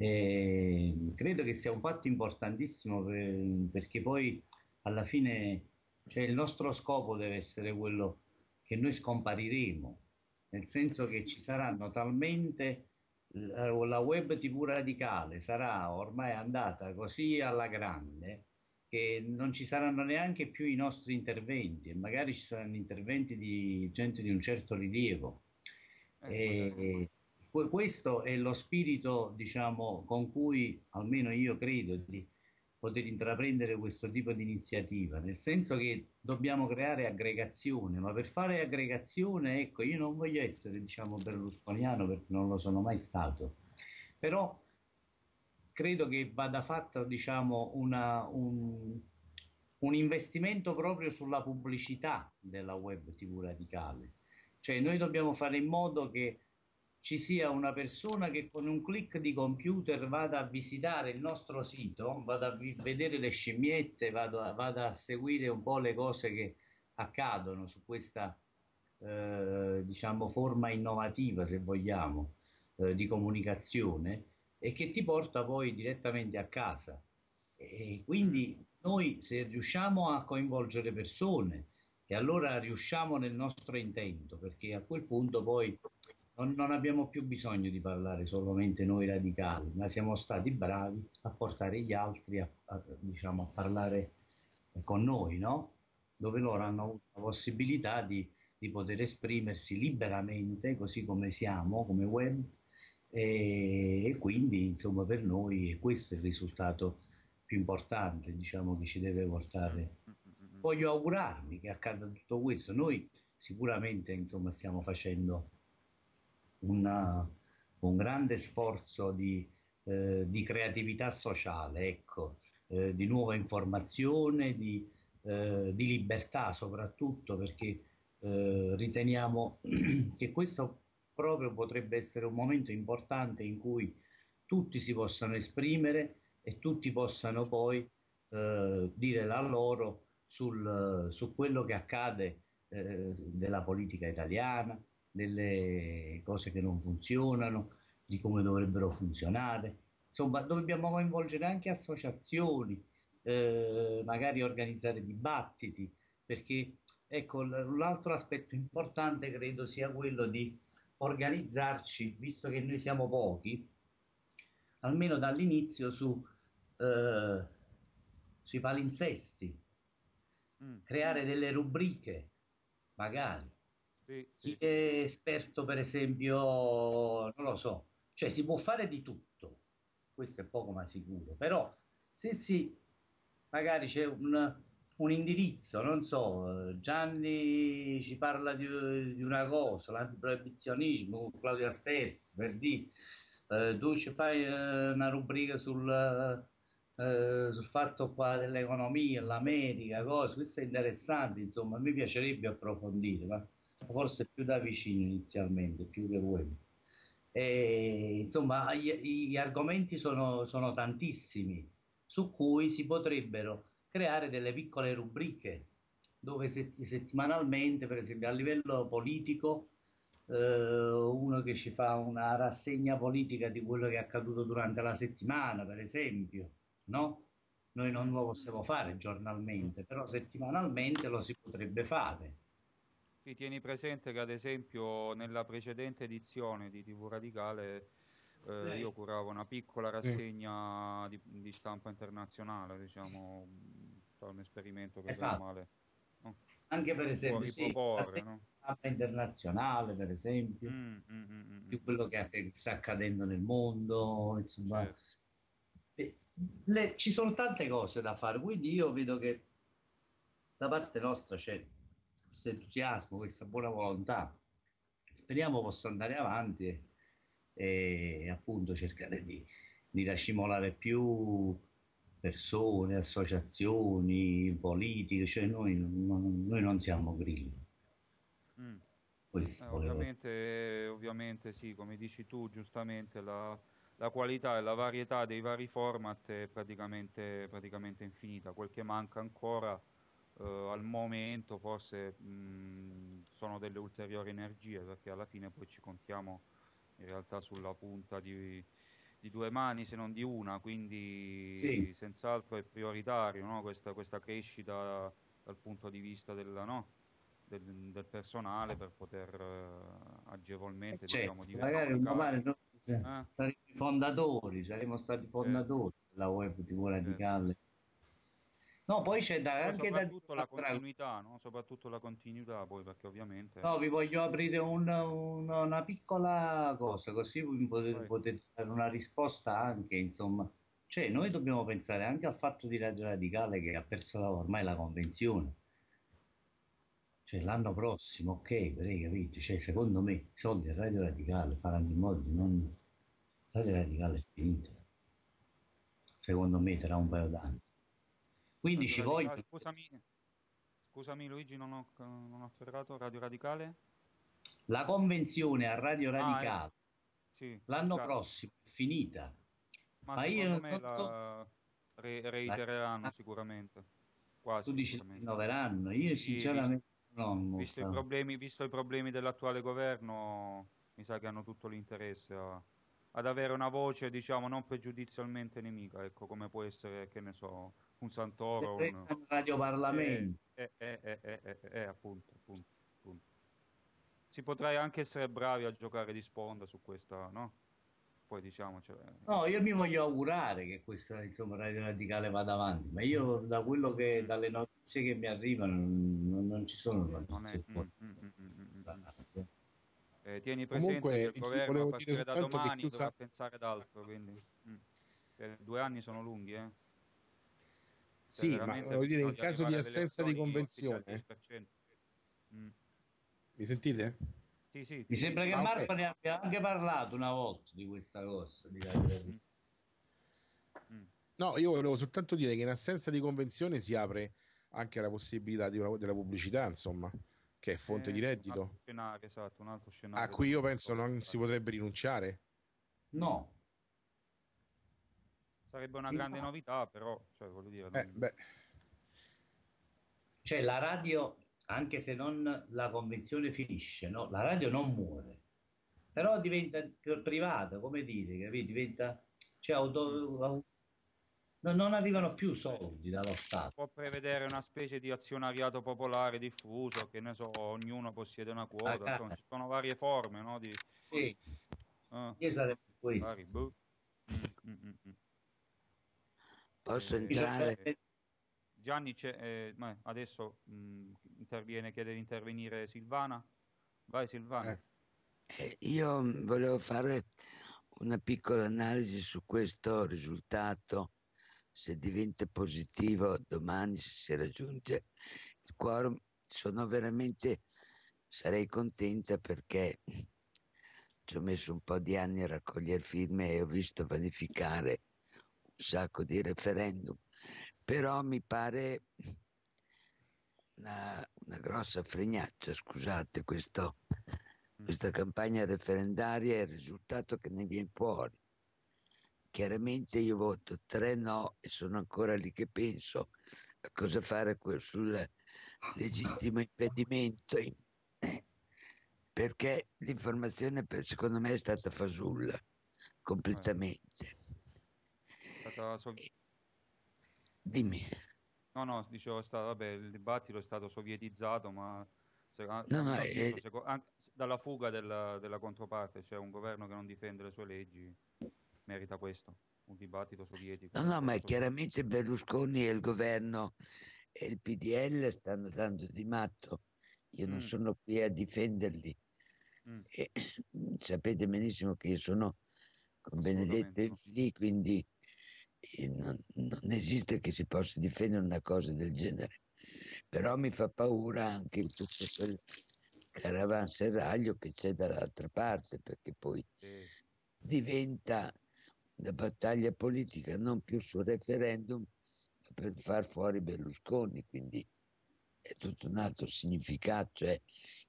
Eh, credo che sia un fatto importantissimo, per, perché poi alla fine, cioè, il nostro scopo deve essere quello che noi scompariremo, nel senso che ci saranno talmente, la, la web tivù radicale sarà ormai andata così alla grande che non ci saranno neanche più i nostri interventi, e magari ci saranno interventi di gente di un certo rilievo. Eh, e questo è lo spirito, diciamo, con cui almeno io credo di poter intraprendere questo tipo di iniziativa, nel senso che dobbiamo creare aggregazione, ma per fare aggregazione, ecco, io non voglio essere, diciamo, berlusconiano, perché non lo sono mai stato, però credo che vada fatto, diciamo, una, un, un investimento proprio sulla pubblicità della web tivù radicale. Cioè, noi dobbiamo fare in modo che ci sia una persona che con un click di computer vada a visitare il nostro sito, vada a vedere le scimmiette, vada, vada a seguire un po' le cose che accadono su questa eh, diciamo, forma innovativa, se vogliamo, eh, di comunicazione, e che ti porta poi direttamente a casa. E quindi noi, se riusciamo a coinvolgere persone, e allora riusciamo nel nostro intento, perché a quel punto poi non, non abbiamo più bisogno di parlare solamente noi radicali, ma siamo stati bravi a portare gli altri a, a, diciamo, a parlare con noi, no? Dove loro hanno avuto la possibilità di, di poter esprimersi liberamente, così come siamo, come web. E quindi, insomma, per noi questo è il risultato più importante, diciamo, che ci deve portare. Voglio augurarmi che accada tutto questo. Noi sicuramente, insomma, stiamo facendo una, un grande sforzo di, eh, di creatività sociale, ecco, eh, di nuova informazione, di, eh, di libertà soprattutto, perché eh, riteniamo che questo proprio potrebbe essere un momento importante in cui tutti si possano esprimere e tutti possano poi eh, dire la loro sul, su quello che accade eh, della politica italiana, delle cose che non funzionano, di come dovrebbero funzionare. Insomma, dobbiamo coinvolgere anche associazioni, eh, magari organizzare dibattiti, perché, ecco, l'altro aspetto importante credo sia quello di organizzarci, visto che noi siamo pochi, almeno dall'inizio, su, eh, sui palinsesti, mm. creare delle rubriche, magari. Sì, sì. Chi è esperto, per esempio, non lo so, cioè si può fare di tutto, questo è poco ma sicuro, però se si, magari c'è un... un indirizzo, non so, Gianni ci parla di, di una cosa, l'antiproibizionismo, Claudia Sterzi, per dire, eh, tu ci fai eh, una rubrica sul, eh, sul fatto qua dell'economia, l'America, cose, questo è interessante, insomma, a me piacerebbe approfondire, ma forse più da vicino inizialmente, più che voi. E, insomma, gli, gli argomenti sono, sono tantissimi, su cui si potrebbero creare delle piccole rubriche dove sett- settimanalmente, per esempio a livello politico, eh, uno che ci fa una rassegna politica di quello che è accaduto durante la settimana, per esempio, no? Noi non lo possiamo fare giornalmente, però settimanalmente lo si potrebbe fare. Ti tieni presente che, ad esempio, nella precedente edizione di tivù Radicale Eh, io curavo una piccola rassegna di, di stampa internazionale, diciamo, un esperimento che esatto. male. No? Anche per esempio sì, no? stampa internazionale, per esempio, mm, mm, mm, di quello che, che sta accadendo nel mondo, insomma, certo. le, le, ci sono tante cose da fare, quindi io vedo che da parte nostra c'è questo entusiasmo, questa buona volontà, speriamo possa andare avanti e, e appunto cercare di, di raccimolare più persone, associazioni, politiche, cioè noi, noi non siamo grilli. Mm. Eh, ovviamente, ovviamente sì, come dici tu giustamente, la, la qualità e la varietà dei vari format è praticamente, praticamente infinita. Quel che manca ancora eh, al momento forse mh, sono delle ulteriori energie, perché alla fine poi ci contiamo in realtà sulla punta di, di due mani, se non di una, quindi sì. Senz'altro è prioritario, no? questa, questa crescita dal punto di vista della, no? del, del personale, per poter uh, agevolmente eh diciamo, diventare magari noi eh? saremo fondatori, saremo stati fondatori della web tivù Radicale. No, poi c'è da, anche da soprattutto la continuità, no? Soprattutto la continuità, poi, perché ovviamente... No, vi voglio aprire un, un, una piccola cosa, così potete, potete dare una risposta anche, insomma. Cioè, noi dobbiamo pensare anche al fatto di Radio Radicale che ha perso la, ormai la convenzione. Cioè, l'anno prossimo, ok, però capite? Cioè, secondo me, i soldi a Radio Radicale faranno in modo di non... Radio Radicale è finita. Secondo me, tra un paio d'anni. Quindi Radio ci Radicale, voglio... Scusami, scusami Luigi, non ho, non ho afferrato. Radio Radicale? La convenzione a Radio Radicale ah, eh. sì, l'anno scatto. prossimo è finita. Ma, Ma io me non la so... Re, reitereranno la... sicuramente. Quasi, tu dici rinnoveranno. Io sinceramente visto, non... Visto i, problemi, visto i problemi dell'attuale governo, mi sa che hanno tutto l'interesse a... ad avere una voce, diciamo, non pregiudizialmente nemica, ecco, come può essere, che ne so, un Santoro, un Radio Parlamento, eh, eh, eh, eh, eh, eh, appunto, appunto, appunto. Si potrà anche essere bravi a giocare di sponda su questa, no? Poi diciamo, cioè... no, io mi voglio augurare che questa, insomma, Radio Radicale vada avanti, ma io da quello che, dalle notizie che mi arrivano, non, non ci sono notizie. Non è... mm, mm, mm, mm, mm. Eh, tieni presente comunque, che il governo a partire da domani dovrà sa... pensare ad altro, quindi mm. eh, due anni sono lunghi, eh? Sì, ma voglio dire, in caso di assenza di convenzione, mm. mi sentite? Sì, sì, mi sembra che Marco okay. ne abbia anche parlato una volta di questa cosa. Di mm. No, io volevo soltanto dire che in assenza di convenzione si apre anche la possibilità di una, della pubblicità, insomma, che è fonte eh, di reddito. Un altro scenario, esatto, un altro scenario a cui io penso non si potrebbe rinunciare. No. Sarebbe una grande novità, però, cioè, voglio dire... Eh, beh. Cioè, la radio, anche se non la convenzione finisce, no? La radio non muore, però diventa privata, come dire, capito? Diventa... Cioè, auto... no, non arrivano più soldi dallo Stato. Può prevedere una specie di azionariato popolare diffuso, che ne so, ognuno possiede una quota, insomma, ci sono varie forme, no? Di... Sì, eh. io sarebbe questo. Vari... Mm, mm, mm. Posso entrare? Gianni, c'è, eh, adesso mh, interviene, chiede di intervenire Silvana. Vai Silvana. Eh, io volevo fare una piccola analisi su questo risultato. Se diventa positivo domani, se si raggiunge il quorum, sono veramente, sarei contenta, perché ci ho messo un po' di anni a raccogliere firme e ho visto vanificare un sacco di referendum, però mi pare una, una grossa fregnaccia, scusate, questo, questa campagna referendaria e il risultato che ne viene fuori. Chiaramente io voto tre no e sono ancora lì che penso a cosa fare sul legittimo impedimento, perché l'informazione secondo me è stata fasulla completamente. Sovi... Dimmi. No, no, dicevo, sta, vabbè, il dibattito è stato sovietizzato, ma se, no, anche, no, eh, anche dalla fuga della, della controparte, c'è cioè un governo che non difende le sue leggi, merita questo, un dibattito sovietico. No, no, ma chiaramente Berlusconi e il governo e il P D L stanno dando di matto, io mm. non sono qui a difenderli, mm. e, sapete benissimo che io sono con Benedetto lì, quindi... Non, non esiste che si possa difendere una cosa del genere, però mi fa paura anche tutto quel caravanserraglio che c'è dall'altra parte, perché poi sì. diventa una battaglia politica non più sul referendum ma per far fuori Berlusconi, quindi è tutto un altro significato. Cioè,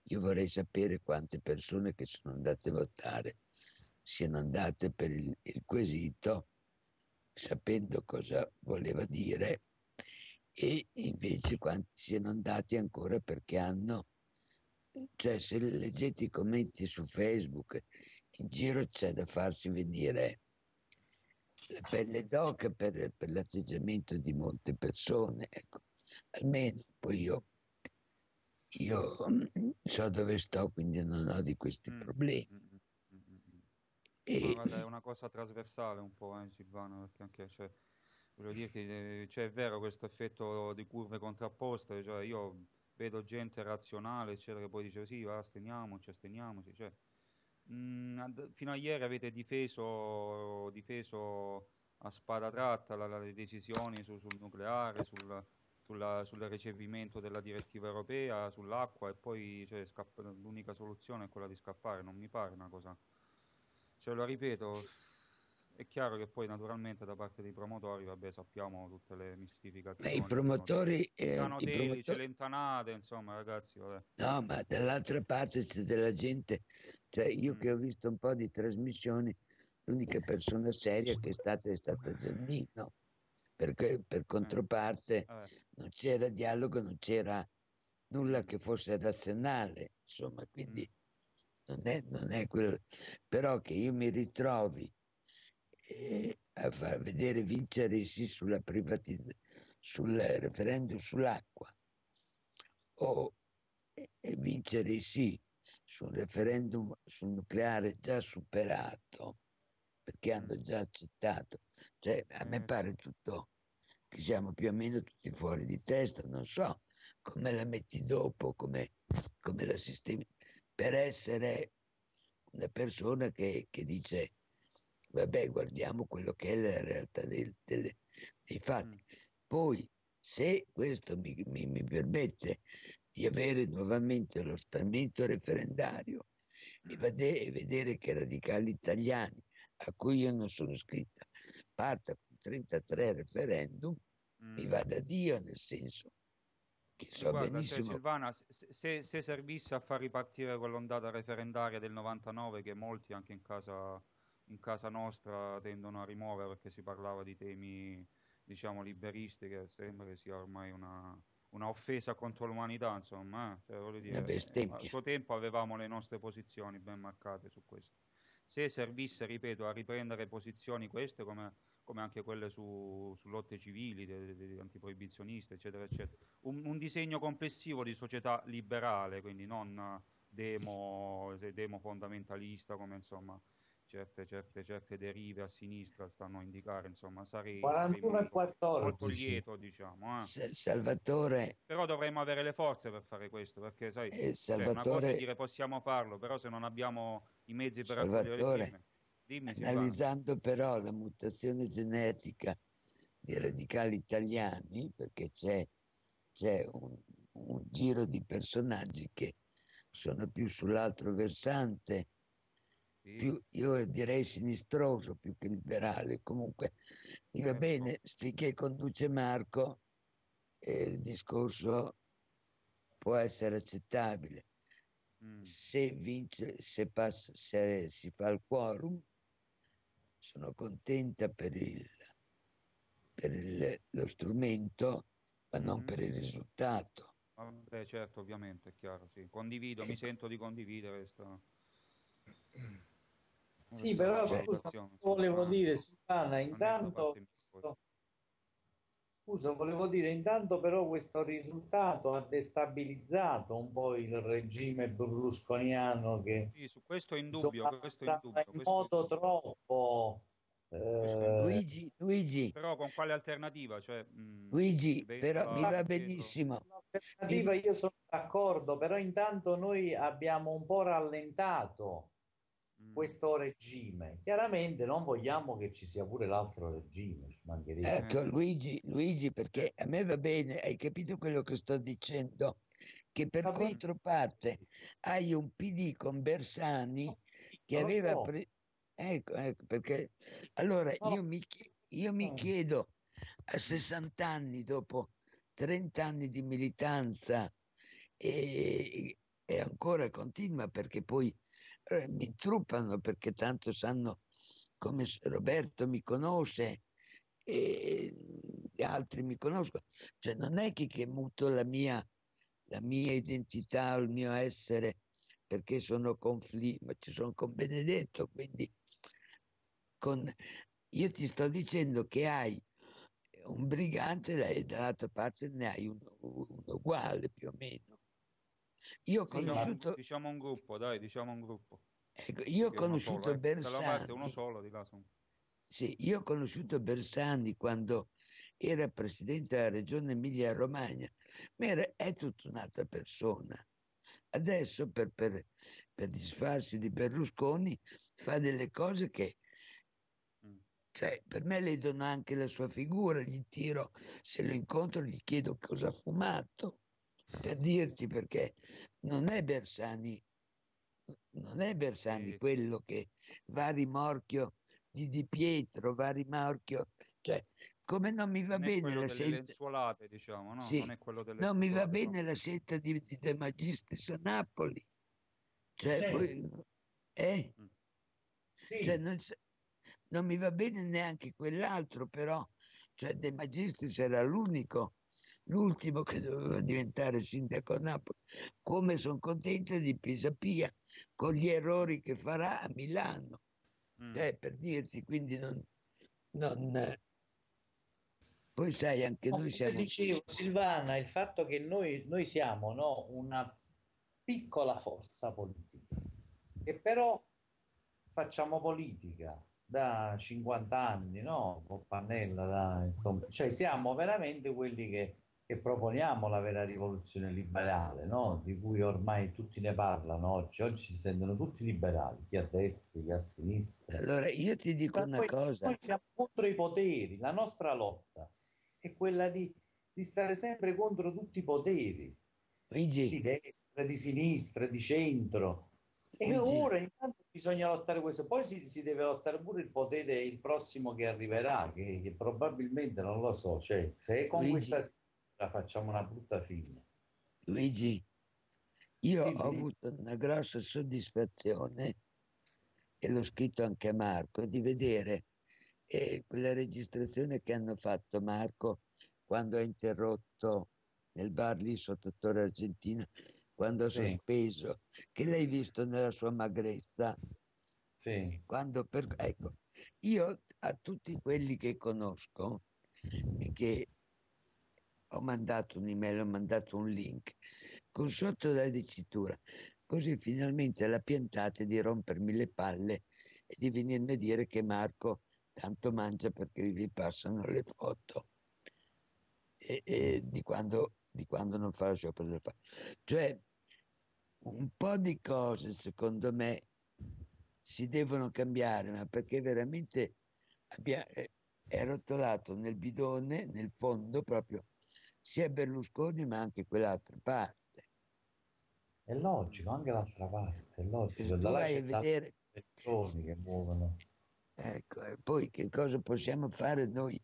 io vorrei sapere quante persone che sono andate a votare siano andate per il, il quesito sapendo cosa voleva dire, e invece quanti siano andati ancora perché hanno, cioè, se leggete i commenti su Facebook in giro c'è da farsi venire la pelle d'oca per, per l'atteggiamento di molte persone, ecco. Almeno poi io io so dove sto, quindi non ho di questi problemi. E... guarda, è una cosa trasversale un po', eh, Silvano, perché anche, cioè, Voglio dire che cioè, è vero questo effetto di curve contrapposte, cioè io vedo gente razionale, eccetera, che poi dice sì, va, asteniamoci, asteniamoci, cioè, mh, fino a ieri avete difeso, difeso a spada tratta la, la, le decisioni su, sul nucleare, sul, sulla, sul recepimento della direttiva europea, sull'acqua, e poi cioè, l'unica soluzione è quella di scappare, non mi pare una cosa, cioè lo ripeto. È chiaro che poi naturalmente da parte dei promotori, vabbè, sappiamo tutte le mistificazioni. Beh, i promotori... Eh, Canoteli, i promotori... c'è lentanate, insomma, ragazzi, vabbè. No, ma dall'altra parte c'è della gente... Cioè, io mm. che ho visto un po' di trasmissioni, l'unica persona seria che è stata è stata Giannino, perché per controparte eh. Eh. non c'era dialogo, non c'era nulla che fosse razionale, insomma, quindi mm. non, è, non è quello... Però che io mi ritrovi a far vedere vincere i sì sulla privatizzazione, sul referendum sull'acqua, o e, e vincere i sì su un referendum sul nucleare già superato, perché hanno già accettato, cioè a me pare tutto che siamo più o meno tutti fuori di testa, non so come la metti dopo, come, come la sistemi, per essere una persona che, che dice vabbè, guardiamo quello che è la realtà del, del, dei fatti. Mm. Poi, se questo mi, mi, mi permette di avere nuovamente lo stamento referendario e vede, vedere che i Radicali Italiani, a cui io non sono iscritta, parta con trentatré referendum, mm. mi va da Dio, nel senso che so guarda, benissimo... Se, Silvana, se, se servisse a far ripartire quell'ondata referendaria del novantanove che molti anche in casa... in casa nostra tendono a rimuovere perché si parlava di temi, diciamo, liberisti, che sembra che sia ormai una, una offesa contro l'umanità, insomma, eh? Cioè, voglio dire, al suo tempo avevamo le nostre posizioni ben marcate su questo. Se servisse, ripeto, a riprendere posizioni queste, come, come anche quelle su, su lotte civili, de, de, de antiproibizioniste, eccetera, eccetera, un, un disegno complessivo di società liberale, quindi non demo, demo fondamentalista, come insomma... Certe, certe, certe derive a sinistra stanno a indicare, insomma, sarei molto lieto, diciamo. Eh. Salvatore... Però dovremmo avere le forze per fare questo, perché sai, eh, Salvatore... cioè, una cosa è dire possiamo farlo, però se non abbiamo i mezzi per Salvatore, dimmi, analizzando però la mutazione genetica dei Radicali Italiani, perché c'è un, un giro di personaggi che sono più sull'altro versante, più, io direi sinistroso più che liberale, comunque mi va bene, finché conduce Marco eh, il discorso può essere accettabile. mm. Se vince, se, passa, se si fa il quorum sono contenta per, il, per il, lo strumento, ma non mm. per il risultato. Vabbè, certo, ovviamente, è chiaro, sì. Condivido, e... mi sento di condividere sta... Sì, però scusa, volevo dire, Silvana, intanto questo, scusa, volevo dire, intanto però questo risultato ha destabilizzato un po' il regime berlusconiano che... Sì, su questo è in dubbio, insomma, questo è in dubbio, in questo modo questo troppo... Eh, Luigi, Luigi... Però con quale alternativa? Cioè, mh, Luigi, però mi va benissimo. L'alternativa io sono d'accordo, però intanto noi abbiamo un po' rallentato questo regime, chiaramente non vogliamo che ci sia pure l'altro regime, ci mancherebbe. Ecco Luigi, Luigi, perché a me va bene, hai capito quello che sto dicendo, che per va controparte bene. Hai un P D con Bersani no, che aveva so. pre... ecco, ecco perché allora no. io mi, ch... io mi no. chiedo, a sessanta anni, dopo trenta anni di militanza e, e ancora continua, perché poi mi intruppano, perché tanto sanno come Roberto mi conosce e gli altri mi conoscono, cioè non è che, che muto la mia, la mia identità o il mio essere perché sono conflitto, ma ci sono con Benedetto, quindi con, io ti sto dicendo che hai un brigante e dall'altra parte ne hai uno, uno uguale più o meno. Io ho conosciuto, sì, no, diciamo un gruppo, dai, diciamo un gruppo. Ecco, io ho conosciuto solo, eh. Bersani. Parte uno solo, di là, sì, io ho conosciuto Bersani quando era presidente della regione Emilia-Romagna, ma era, è tutta un'altra persona. Adesso per, per, per disfarsi di Berlusconi fa delle cose che, cioè, per me ledono anche la sua figura. Gli tiro, se lo incontro gli chiedo cosa ha fumato, per dirti, perché non è Bersani, non è Bersani quello che va a rimorchio di Di Pietro, va a rimorchio, cioè, come non mi va non bene la scelta, diciamo, no? Sì, non, è quello delle non mi va no. bene la scelta di, di De Magistris a Napoli, cioè, sì. Voi, eh? Sì. Cioè, non, non mi va bene neanche quell'altro, però, cioè, De Magistris era l'unico, l'ultimo che doveva diventare sindaco a Napoli. Come sono contenta di Pisapia con gli errori che farà a Milano, mm. cioè, per dirti, quindi non, non poi sai anche Ma noi siamo dicevo Silvana, il fatto che noi, noi siamo no, una piccola forza politica che però facciamo politica da cinquanta anni, no? Con Pannella, da, insomma, cioè siamo veramente quelli che, che proponiamo la vera rivoluzione liberale, no? Di cui ormai tutti ne parlano oggi, oggi si sentono tutti liberali, chi a destra, chi a sinistra. Allora io ti dico una cosa. Noi siamo contro i poteri, la nostra lotta è quella di, di stare sempre contro tutti i poteri, Luigi. Di destra, di sinistra, di centro. Luigi. E ora intanto bisogna lottare questo, poi si, si deve lottare pure il potere, il prossimo che arriverà, che, che probabilmente non lo so, cioè se con Luigi. Questa sinistra facciamo una brutta fine. Luigi, io sì, ho sì. avuto una grossa soddisfazione, e l'ho scritto anche a Marco, di vedere eh, quella registrazione che hanno fatto Marco quando ha interrotto nel bar lì sotto Torre Argentina, quando ha sì. sospeso, che l'hai visto nella sua magrezza. Sì. Quando per, ecco, io a tutti quelli che conosco, e che ho mandato un'email, ho mandato un link, con sotto la dicitura, così finalmente la piantate di rompermi le palle e di venirmi a dire che Marco tanto mangia perché vi passano le foto e, e di, quando, di quando non fa la sciopero del fa. Cioè, un po' di cose secondo me si devono cambiare, ma perché veramente abbia, è rotolato nel bidone, nel fondo proprio, sia Berlusconi ma anche quell'altra parte. È logico, anche l'altra parte, è logico. Tu vai a vedere le persone che muovono. Ecco, e poi che cosa possiamo fare noi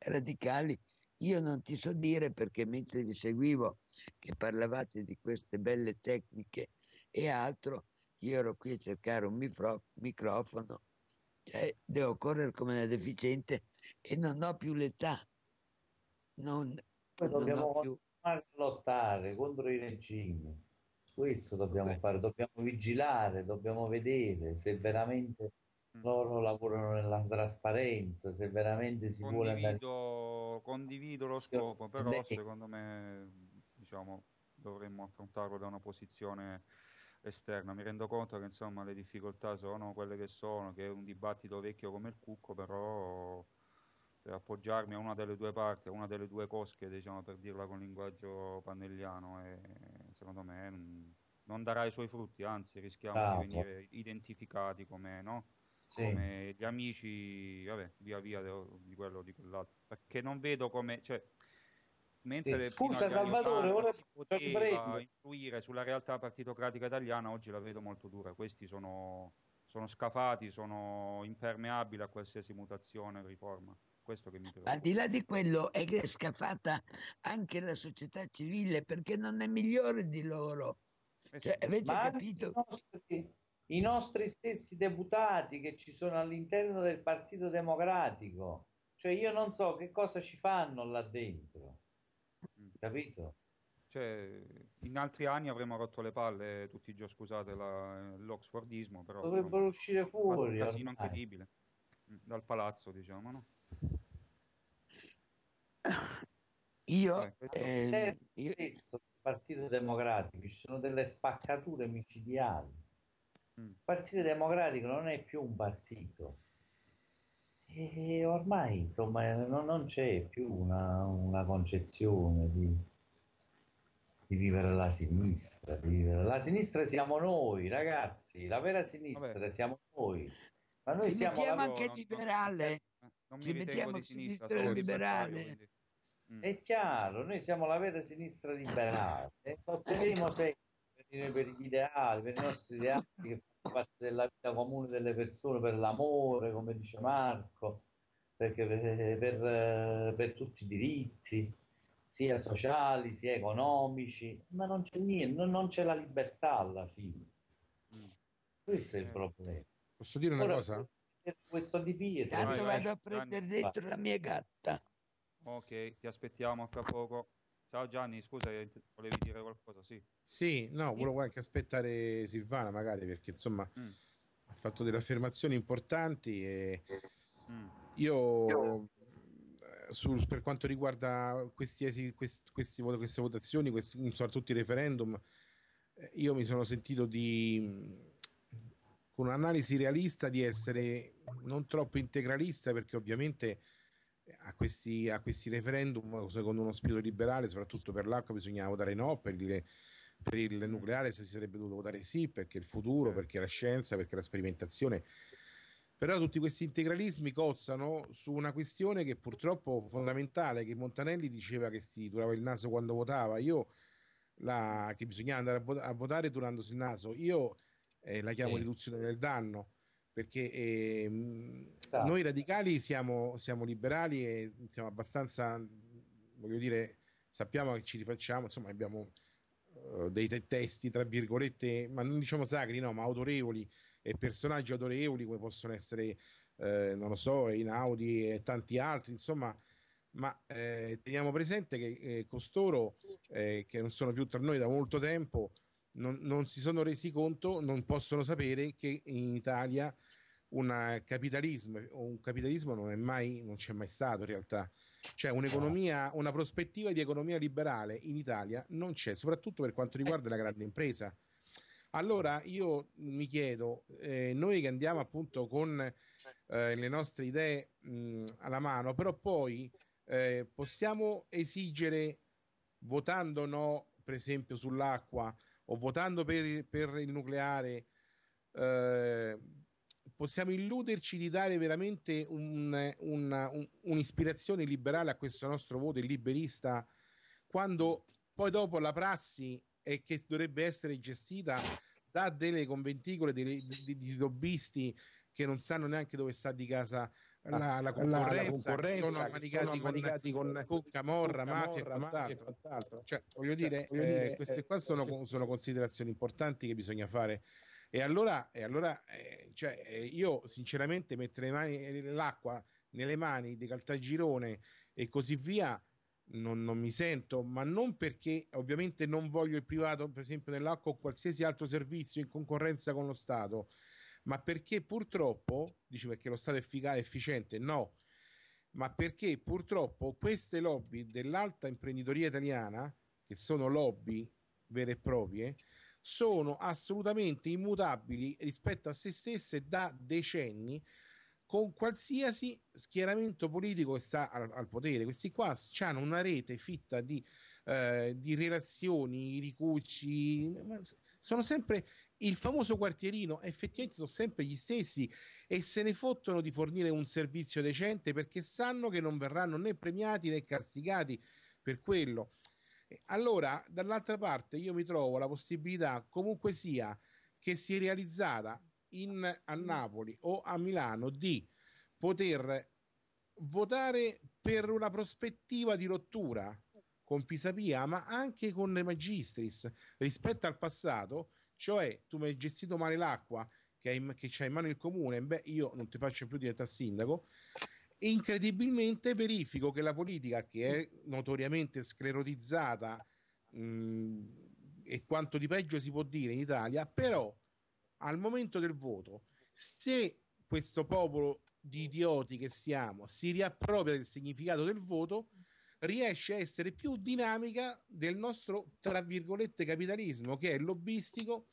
radicali? Io non ti so dire, perché mentre vi seguivo che parlavate di queste belle tecniche e altro, io ero qui a cercare un micro, microfono, cioè, devo correre come una deficiente e non ho più l'età. Non, Poi non dobbiamo più... lottare contro i regimi, questo dobbiamo okay. fare, dobbiamo vigilare, dobbiamo vedere se veramente loro lavorano nella trasparenza, se veramente si condivido, vuole andare... Condivido lo scopo, però Beh. secondo me, diciamo, dovremmo affrontarlo da una posizione esterna. Mi rendo conto che, insomma, le difficoltà sono quelle che sono, che è un dibattito vecchio come il cucco, però per appoggiarmi a una delle due parti, a una delle due cosche, diciamo, per dirla con linguaggio pannelliano, è, secondo me non darà i suoi frutti, anzi rischiamo ah, di venire okay. identificati come, no? Sì. Come gli amici, vabbè, via via di quello o di quell'altro, perché non vedo come, cioè, mentre sì. scusa Salvatore, ora si poteva influire sulla realtà partitocratica italiana, oggi la vedo molto dura. Questi sono, sono scafati, sono impermeabili a qualsiasi mutazione, riforma, questo che mi preoccupa. Al di là di quello è che è scafata anche la società civile, perché non è migliore di loro, eh sì. cioè, avete Ma capito? I nostri stessi deputati che ci sono all'interno del Partito Democratico, cioè io non so che cosa ci fanno là dentro, capito? Cioè, in altri anni avremmo rotto le palle tutti i giorni, scusate la, l'oxfordismo, però dovrebbero non, uscire fuori, è un casino incredibile dal palazzo, diciamo, no? Io eh, eh, io... stesso Partito Democratico ci sono delle spaccature micidiali. Il Partito Democratico non è più un partito, E ormai, insomma, non, non c'è più una, una concezione di, di vivere la sinistra, di vivere. La sinistra siamo noi, ragazzi, la vera sinistra Vabbè. siamo noi. Ma noi ci siamo mettiamo la... anche liberale, non mi ci mettiamo di sinistra, sinistra liberale. Quindi... Mm. È chiaro, noi siamo la vera sinistra liberale e lotteremo sempre per gli ideali, per i nostri ideali che fanno parte della vita comune delle persone, per l'amore, come dice Marco, perché per, per, per tutti i diritti, sia sociali sia economici, ma non c'è niente, non, non c'è la libertà alla fine. Mm. Questo eh. è il problema. Posso dire una Ora, cosa? Questo di Pietro. Tanto vai, vado vai, a prendere Gianni. dentro la mia gatta. Ok, ti aspettiamo tra poco. Ciao Gianni, scusa, volevi dire qualcosa? Sì, sì, no, volevo anche aspettare Silvana magari, perché insomma mm. ha fatto delle affermazioni importanti e mm. io, io... Su, per quanto riguarda questi, questi, questi, queste votazioni, questi, soprattutto i referendum, io mi sono sentito di... con un'analisi realista, di essere non troppo integralista, perché ovviamente a questi, a questi referendum, secondo uno spirito liberale, soprattutto per l'acqua bisognava votare no, per il, per il nucleare si sarebbe dovuto votare sì, perché il futuro, perché la scienza, perché la sperimentazione. Però tutti questi integralismi cozzano su una questione che purtroppo è fondamentale, che Montanelli diceva che si durava il naso quando votava, io la, che bisognava andare a, vot- a votare durandosi il naso, io Eh, la chiamo sì. riduzione del danno, perché eh, sì. noi radicali siamo, siamo liberali e siamo abbastanza, voglio dire, sappiamo che ci rifacciamo, insomma abbiamo uh, dei te- testi tra virgolette, ma non diciamo sacri, no, ma autorevoli, e personaggi autorevoli come possono essere eh, non lo so, Einaudi e tanti altri, insomma, ma eh, teniamo presente che eh, costoro eh, che non sono più tra noi da molto tempo, Non, non si sono resi conto, non possono sapere che in Italia un capitalismo un capitalismo non è mai, non c'è mai stato in realtà, cioè un'economia, una prospettiva di economia liberale in Italia non c'è, soprattutto per quanto riguarda la grande impresa. Allora io mi chiedo, eh, noi che andiamo appunto con eh, le nostre idee mh, alla mano, però poi eh, possiamo esigere, votando no per esempio sull'acqua o votando per, per il nucleare, eh, possiamo illuderci di dare veramente un, una, un, un'ispirazione liberale a questo nostro voto liberista, quando poi dopo la prassi è che dovrebbe essere gestita da delle conventicole di, di, di lobbisti che non sanno neanche dove sta di casa la, la concorrenza, la, la concorrenza sono ammanicati, sono ammanicati con, con, con camorra, camorra mafia, mafia, mafia e quant'altro. Cioè, voglio dire, voglio eh, dire queste eh, qua sono, se... sono considerazioni importanti che bisogna fare. E allora, e allora eh, cioè, eh, io sinceramente mettere le mani, l'acqua nelle mani di Caltagirone e così via, non, non mi sento, ma non perché ovviamente non voglio il privato, per esempio nell'acqua o qualsiasi altro servizio in concorrenza con lo Stato, ma perché purtroppo, dici perché lo Stato è efficace, efficiente, no, ma perché purtroppo queste lobby dell'alta imprenditoria italiana, che sono lobby vere e proprie, sono assolutamente immutabili rispetto a se stesse da decenni, con qualsiasi schieramento politico che sta al, al potere. Questi qua hanno una rete fitta di, eh, di relazioni, ricucci, sono sempre il famoso quartierino, effettivamente sono sempre gli stessi e se ne fottono di fornire un servizio decente, perché sanno che non verranno né premiati né castigati per quello. Allora dall'altra parte io mi trovo la possibilità, comunque sia, che si è realizzata in, a Napoli o a Milano, di poter votare per una prospettiva di rottura con Pisapia, ma anche con De Magistris rispetto al passato, cioè tu mi hai gestito male l'acqua che, hai, che c'hai in mano il comune, beh io non ti faccio più diventare sindaco. E incredibilmente verifico che la politica, che è notoriamente sclerotizzata mh, e quanto di peggio si può dire in Italia, però al momento del voto, se questo popolo di idioti che siamo si riappropria del significato del voto, riesce a essere più dinamica del nostro, tra virgolette, capitalismo, che è lobbistico,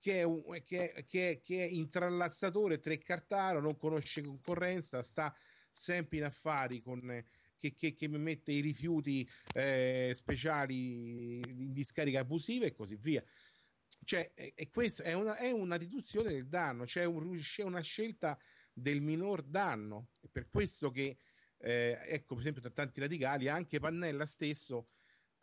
che è, un, che, che, che è intrallazzatore, trecartaro, non conosce concorrenza, sta sempre in affari con... Che, che, che mette i rifiuti eh, speciali in discarica abusiva e così via. Cioè, è, è, questo, è, una, è una riduzione del danno, cioè un, c'è una scelta del minor danno. È per questo che, eh, ecco, per esempio, tra tanti radicali, anche Pannella stesso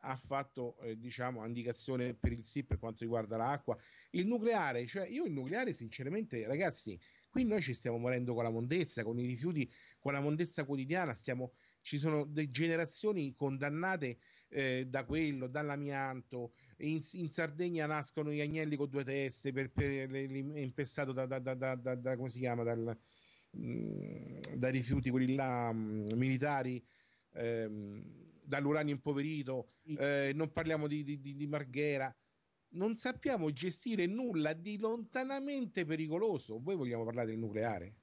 ha fatto, eh, diciamo, indicazione per il sì per quanto riguarda l'acqua. Il nucleare, cioè io il nucleare sinceramente, ragazzi, qui noi ci stiamo morendo con la mondezza, con i rifiuti, con la mondezza quotidiana, stiamo, ci sono generazioni condannate eh, da quello, dall'amianto, in, in Sardegna nascono gli agnelli con due teste per, per impestato da, da, da, da, da, da, come si chiama, dal, mh, dai rifiuti quelli là mh, militari, dall'uranio impoverito, eh, non parliamo di, di, di Marghera, non sappiamo gestire nulla di lontanamente pericoloso. Voi vogliamo parlare del nucleare?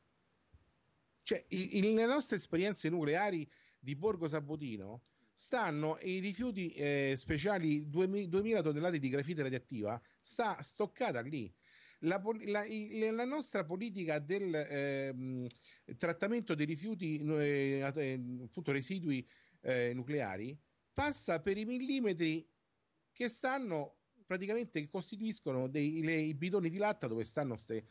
Cioè, il, il, le nostre esperienze nucleari di Borgo Sabotino stanno i rifiuti eh, speciali, duemila tonnellate di grafite radioattiva sta stoccata lì. La, la, la nostra politica del eh, trattamento dei rifiuti eh, appunto residui eh, nucleari passa per i millimetri che stanno praticamente, che costituiscono dei, le, i bidoni di latta dove stanno ste,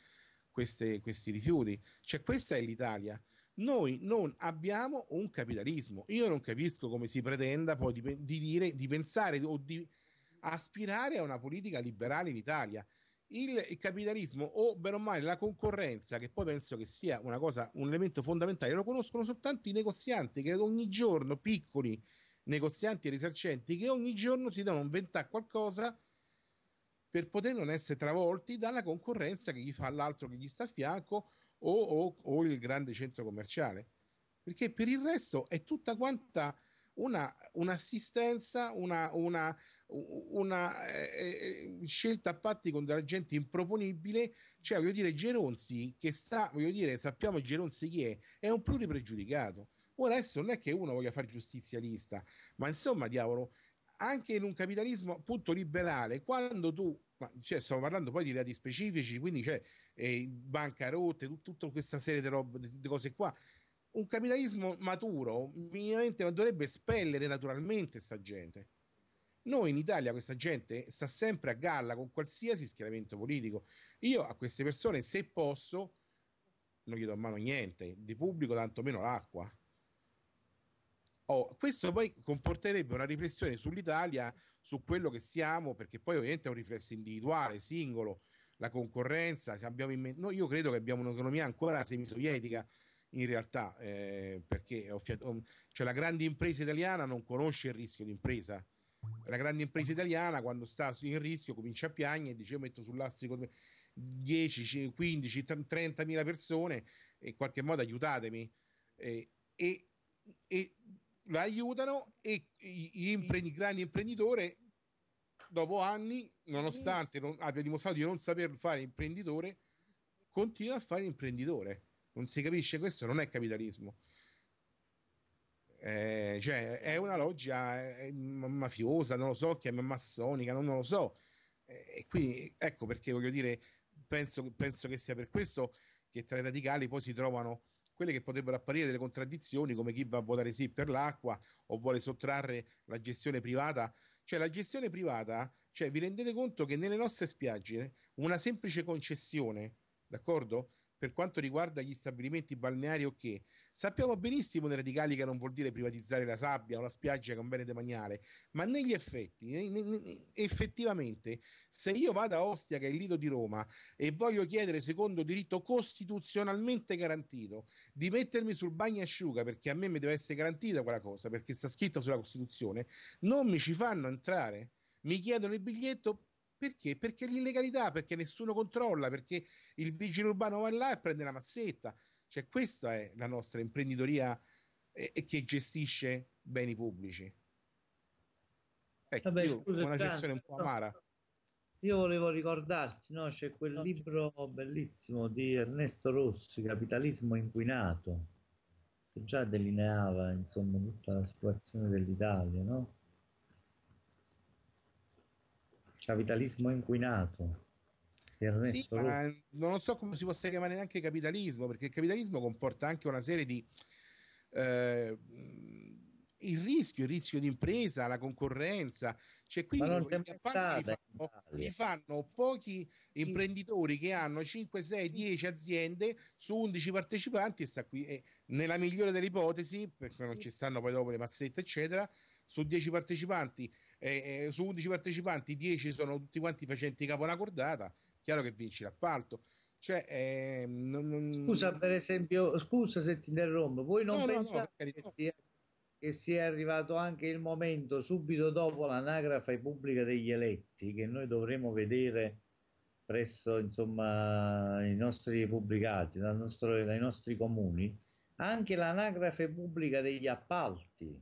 queste, questi rifiuti. Cioè, questa è l'Italia. Noi non abbiamo un capitalismo. Io non capisco come si pretenda poi di, di dire, di pensare o di aspirare a una politica liberale in Italia. Il capitalismo, o bene o male la concorrenza, che poi penso che sia una cosa, un elemento fondamentale, lo conoscono soltanto i negozianti, che ogni giorno, piccoli negozianti e risarcenti, che ogni giorno si devono inventare qualcosa per poter non essere travolti dalla concorrenza che gli fa l'altro che gli sta a fianco o, o, o il grande centro commerciale, perché per il resto è tutta quanta Una, un'assistenza, una, una, una eh, scelta a patti con della gente improponibile. Cioè, voglio dire, Geronzi, che sta, voglio dire, sappiamo Geronzi chi è, è un pluripregiudicato. Ora, adesso non è che uno voglia fare giustizialista, ma insomma, diavolo, anche in un capitalismo appunto liberale, quando tu, ma, cioè, stiamo parlando poi di reati specifici, quindi c'è cioè, eh, bancarotte, tut, tutta questa serie di, rob- di cose qua. Un capitalismo maturo minimamente dovrebbe espellere naturalmente sta gente. Noi in Italia questa gente sta sempre a galla con qualsiasi schieramento politico. Io a queste persone, se posso, non gli do a mano niente di pubblico, tanto meno l'acqua. Oh, questo poi comporterebbe una riflessione sull'Italia, su quello che siamo, perché poi ovviamente è un riflesso individuale, singolo, la concorrenza. Abbiamo in me- noi, io credo che abbiamo un'economia ancora semi-sovietica, in realtà, eh, perché cioè, la grande impresa italiana non conosce il rischio d'impresa. La grande impresa italiana, quando sta in rischio, comincia a piagnere e dice: io metto sul lastrico dieci, quindici, trentamila persone e in qualche modo aiutatemi. Eh, e, e la aiutano, e il grande imprenditore, dopo anni, nonostante non, abbia dimostrato di non saper fare imprenditore, continua a fare imprenditore. Non si capisce, questo non è capitalismo, eh, cioè è una loggia eh, mafiosa, non lo so, che è massonica, non, non lo so. Eh, e quindi ecco perché, voglio dire, penso, penso che sia per questo che tra i radicali poi si trovano quelle che potrebbero apparire delle contraddizioni, come chi va a votare sì per l'acqua o vuole sottrarre la gestione privata. Cioè la gestione privata, cioè vi rendete conto che nelle nostre spiagge una semplice concessione, d'accordo? Per quanto riguarda gli stabilimenti balneari, ok, sappiamo benissimo nei radicali che non vuol dire privatizzare la sabbia o la spiaggia che è un bene demaniale, ma negli effetti, ne, ne, effettivamente, se io vado a Ostia, che è il lido di Roma, e voglio chiedere, secondo diritto costituzionalmente garantito, di mettermi sul bagnasciuga, perché a me mi deve essere garantita quella cosa, perché sta scritta sulla Costituzione, non mi ci fanno entrare, mi chiedono il biglietto. Perché? Perché l'illegalità, perché nessuno controlla, perché il vigile urbano va là e prende la mazzetta. Cioè questa è la nostra imprenditoria eh, che gestisce beni pubblici. Ecco, vabbè, io, scusa, una eccezione un po' amara. Io volevo ricordarti, no? C'è quel libro bellissimo di Ernesto Rossi, Capitalismo inquinato, che già delineava insomma tutta la situazione dell'Italia, no? Capitalismo inquinato. Ernesto, sì, ma non so come si possa chiamare neanche capitalismo, perché il capitalismo comporta anche una serie di eh, il rischio, il rischio di impresa, la concorrenza, cioè qui fanno, ci fanno pochi imprenditori che hanno cinque, sei, dieci aziende su undici partecipanti e sta qui, e nella migliore delle ipotesi, perché non ci stanno poi dopo le mazzette eccetera, su dieci partecipanti eh, eh, su undici partecipanti dieci sono tutti quanti facenti capo alla cordata, chiaro che vinci l'appalto. Cioè, eh, non, non... scusa per esempio, scusa se ti interrompo, voi non no, pensate no, no, che sia che sia arrivato anche il momento, subito dopo l'anagrafe pubblica degli eletti, che noi dovremo vedere presso, insomma, i nostri pubblicati, dal nostro, dai nostri comuni, anche l'anagrafe pubblica degli appalti,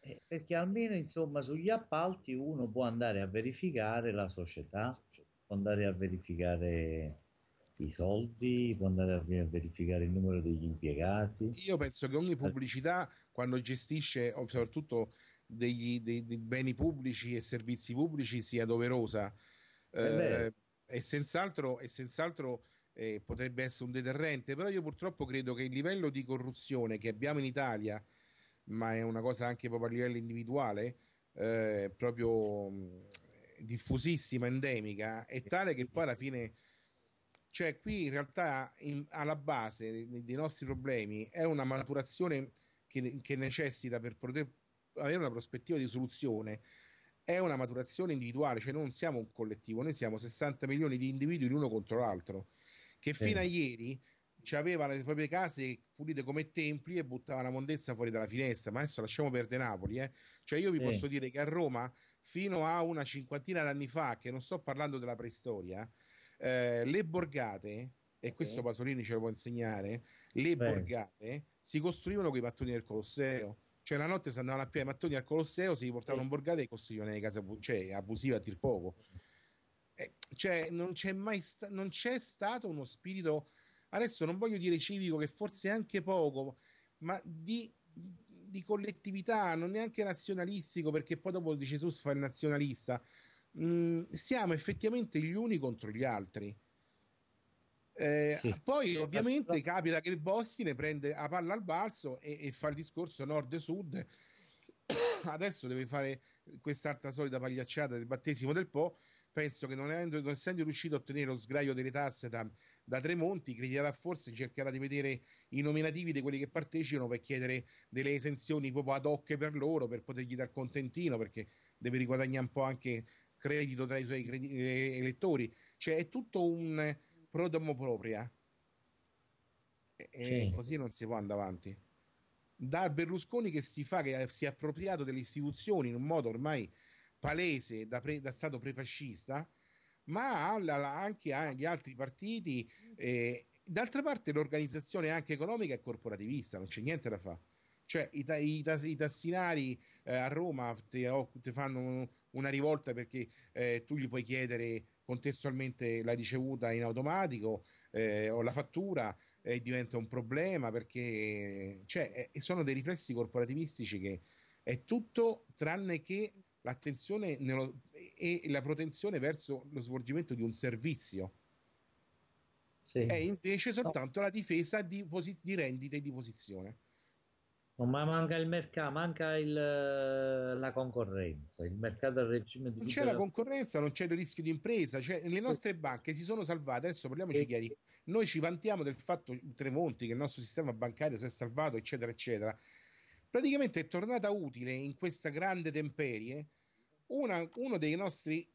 eh, perché almeno, insomma, sugli appalti uno può andare a verificare la società, cioè, può andare a verificare i soldi, può andare a verificare il numero degli impiegati. Io penso che ogni pubblicità, quando gestisce soprattutto degli, dei, dei beni pubblici e servizi pubblici, sia doverosa, eh, e senz'altro, e senz'altro eh, potrebbe essere un deterrente, però io purtroppo credo che il livello di corruzione che abbiamo in Italia, ma è una cosa anche proprio a livello individuale, eh, proprio diffusissima, endemica, è tale che poi alla fine, cioè qui in realtà in, alla base dei, dei nostri problemi è una maturazione che, che necessita, per poter avere una prospettiva di soluzione, è una maturazione individuale, cioè non siamo un collettivo, noi siamo sessanta milioni di individui l'uno contro l'altro, che fino eh. a ieri ci avevano le proprie case pulite come templi e buttavano la mondezza fuori dalla finestra, ma adesso lasciamo perdere Napoli, eh. Cioè io vi eh. posso dire che a Roma fino a una cinquantina d'anni fa, che non sto parlando della preistoria, Eh, le borgate, e questo okay. Pasolini ce lo può insegnare, le Beh. borgate si costruivano con i mattoni del Colosseo, cioè la notte si andavano a pigliare i mattoni al Colosseo, si portavano un borgate e costruivano le case abu- cioè, abusive a dir poco, eh, cioè non c'è mai sta- non c'è stato uno spirito, adesso non voglio dire civico, che forse è anche poco, ma di, di collettività, non neanche nazionalistico, perché poi dopo di Gesù si fa il nazionalista. Mm, siamo effettivamente gli uni contro gli altri, eh, sì. Poi ovviamente capita che Bossi ne prende a palla al balzo e, e fa il discorso nord-sud, adesso deve fare quest'altra solida pagliacciata del battesimo del Po. Penso che non, avendo, non essendo riuscito a ottenere lo sgraio delle tasse da, da Tremonti, crederà, forse cercherà di vedere i nominativi di quelli che partecipano per chiedere delle esenzioni proprio ad hoc per loro, per potergli dar contentino, perché deve riguadagnare un po' anche credito tra i suoi credi- elettori, cioè è tutto un pro domo propria, e sì. così non si può andare avanti. Da Berlusconi che si fa, che si è appropriato delle istituzioni in un modo ormai palese da, pre, da stato prefascista, ma alla, anche agli altri partiti, eh, d'altra parte l'organizzazione anche economica e corporativista, non c'è niente da fare. Cioè i, i, i tassinari eh, a Roma ti oh, fanno una rivolta perché eh, tu gli puoi chiedere contestualmente la ricevuta in automatico eh, o la fattura, eh, diventa un problema, perché cioè, eh, sono dei riflessi corporativistici che è tutto tranne che l'attenzione nello, e la protezione verso lo svolgimento di un servizio. Sì. È invece soltanto no. la difesa di, posi- di rendite e di posizione. No, ma manca il mercato, manca il, la concorrenza, il mercato al regime di non c'è la concorrenza, non c'è il rischio di impresa, cioè le nostre banche si sono salvate, adesso parliamoci e... chiari, noi ci vantiamo del fatto, Tremonti, che il nostro sistema bancario si è salvato eccetera eccetera, praticamente è tornata utile in questa grande temperie una, uno dei nostri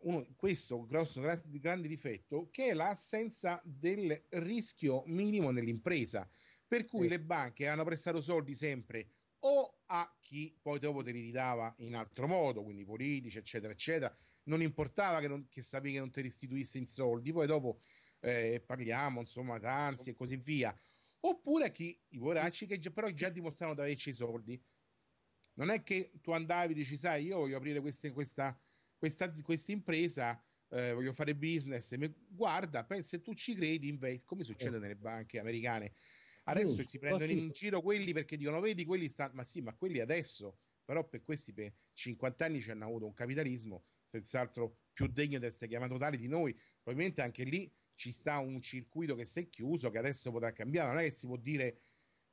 uno, questo grosso grande difetto, che è l'assenza del rischio minimo nell'impresa, per cui eh. le banche hanno prestato soldi sempre o a chi poi dopo te li ridava in altro modo, quindi politici eccetera eccetera, non importava che, non, che sapevi che non te restituisse in soldi, poi dopo eh, parliamo insomma tanzi e così via, oppure a chi, i poracci che già, però già dimostrano di averci i soldi, non è che tu andavi e dici sai io voglio aprire queste, questa, questa, questa impresa, eh, voglio fare business, guarda, pensa, se tu ci credi investi, come succede eh. nelle banche americane. Adesso si prendono in giro quelli perché dicono vedi quelli stanno, ma sì, ma quelli adesso, però per questi per cinquanta anni ci hanno avuto un capitalismo senz'altro più degno di essere chiamato tale di noi. Probabilmente anche lì ci sta un circuito che si è chiuso, che adesso potrà cambiare. Non è che si può dire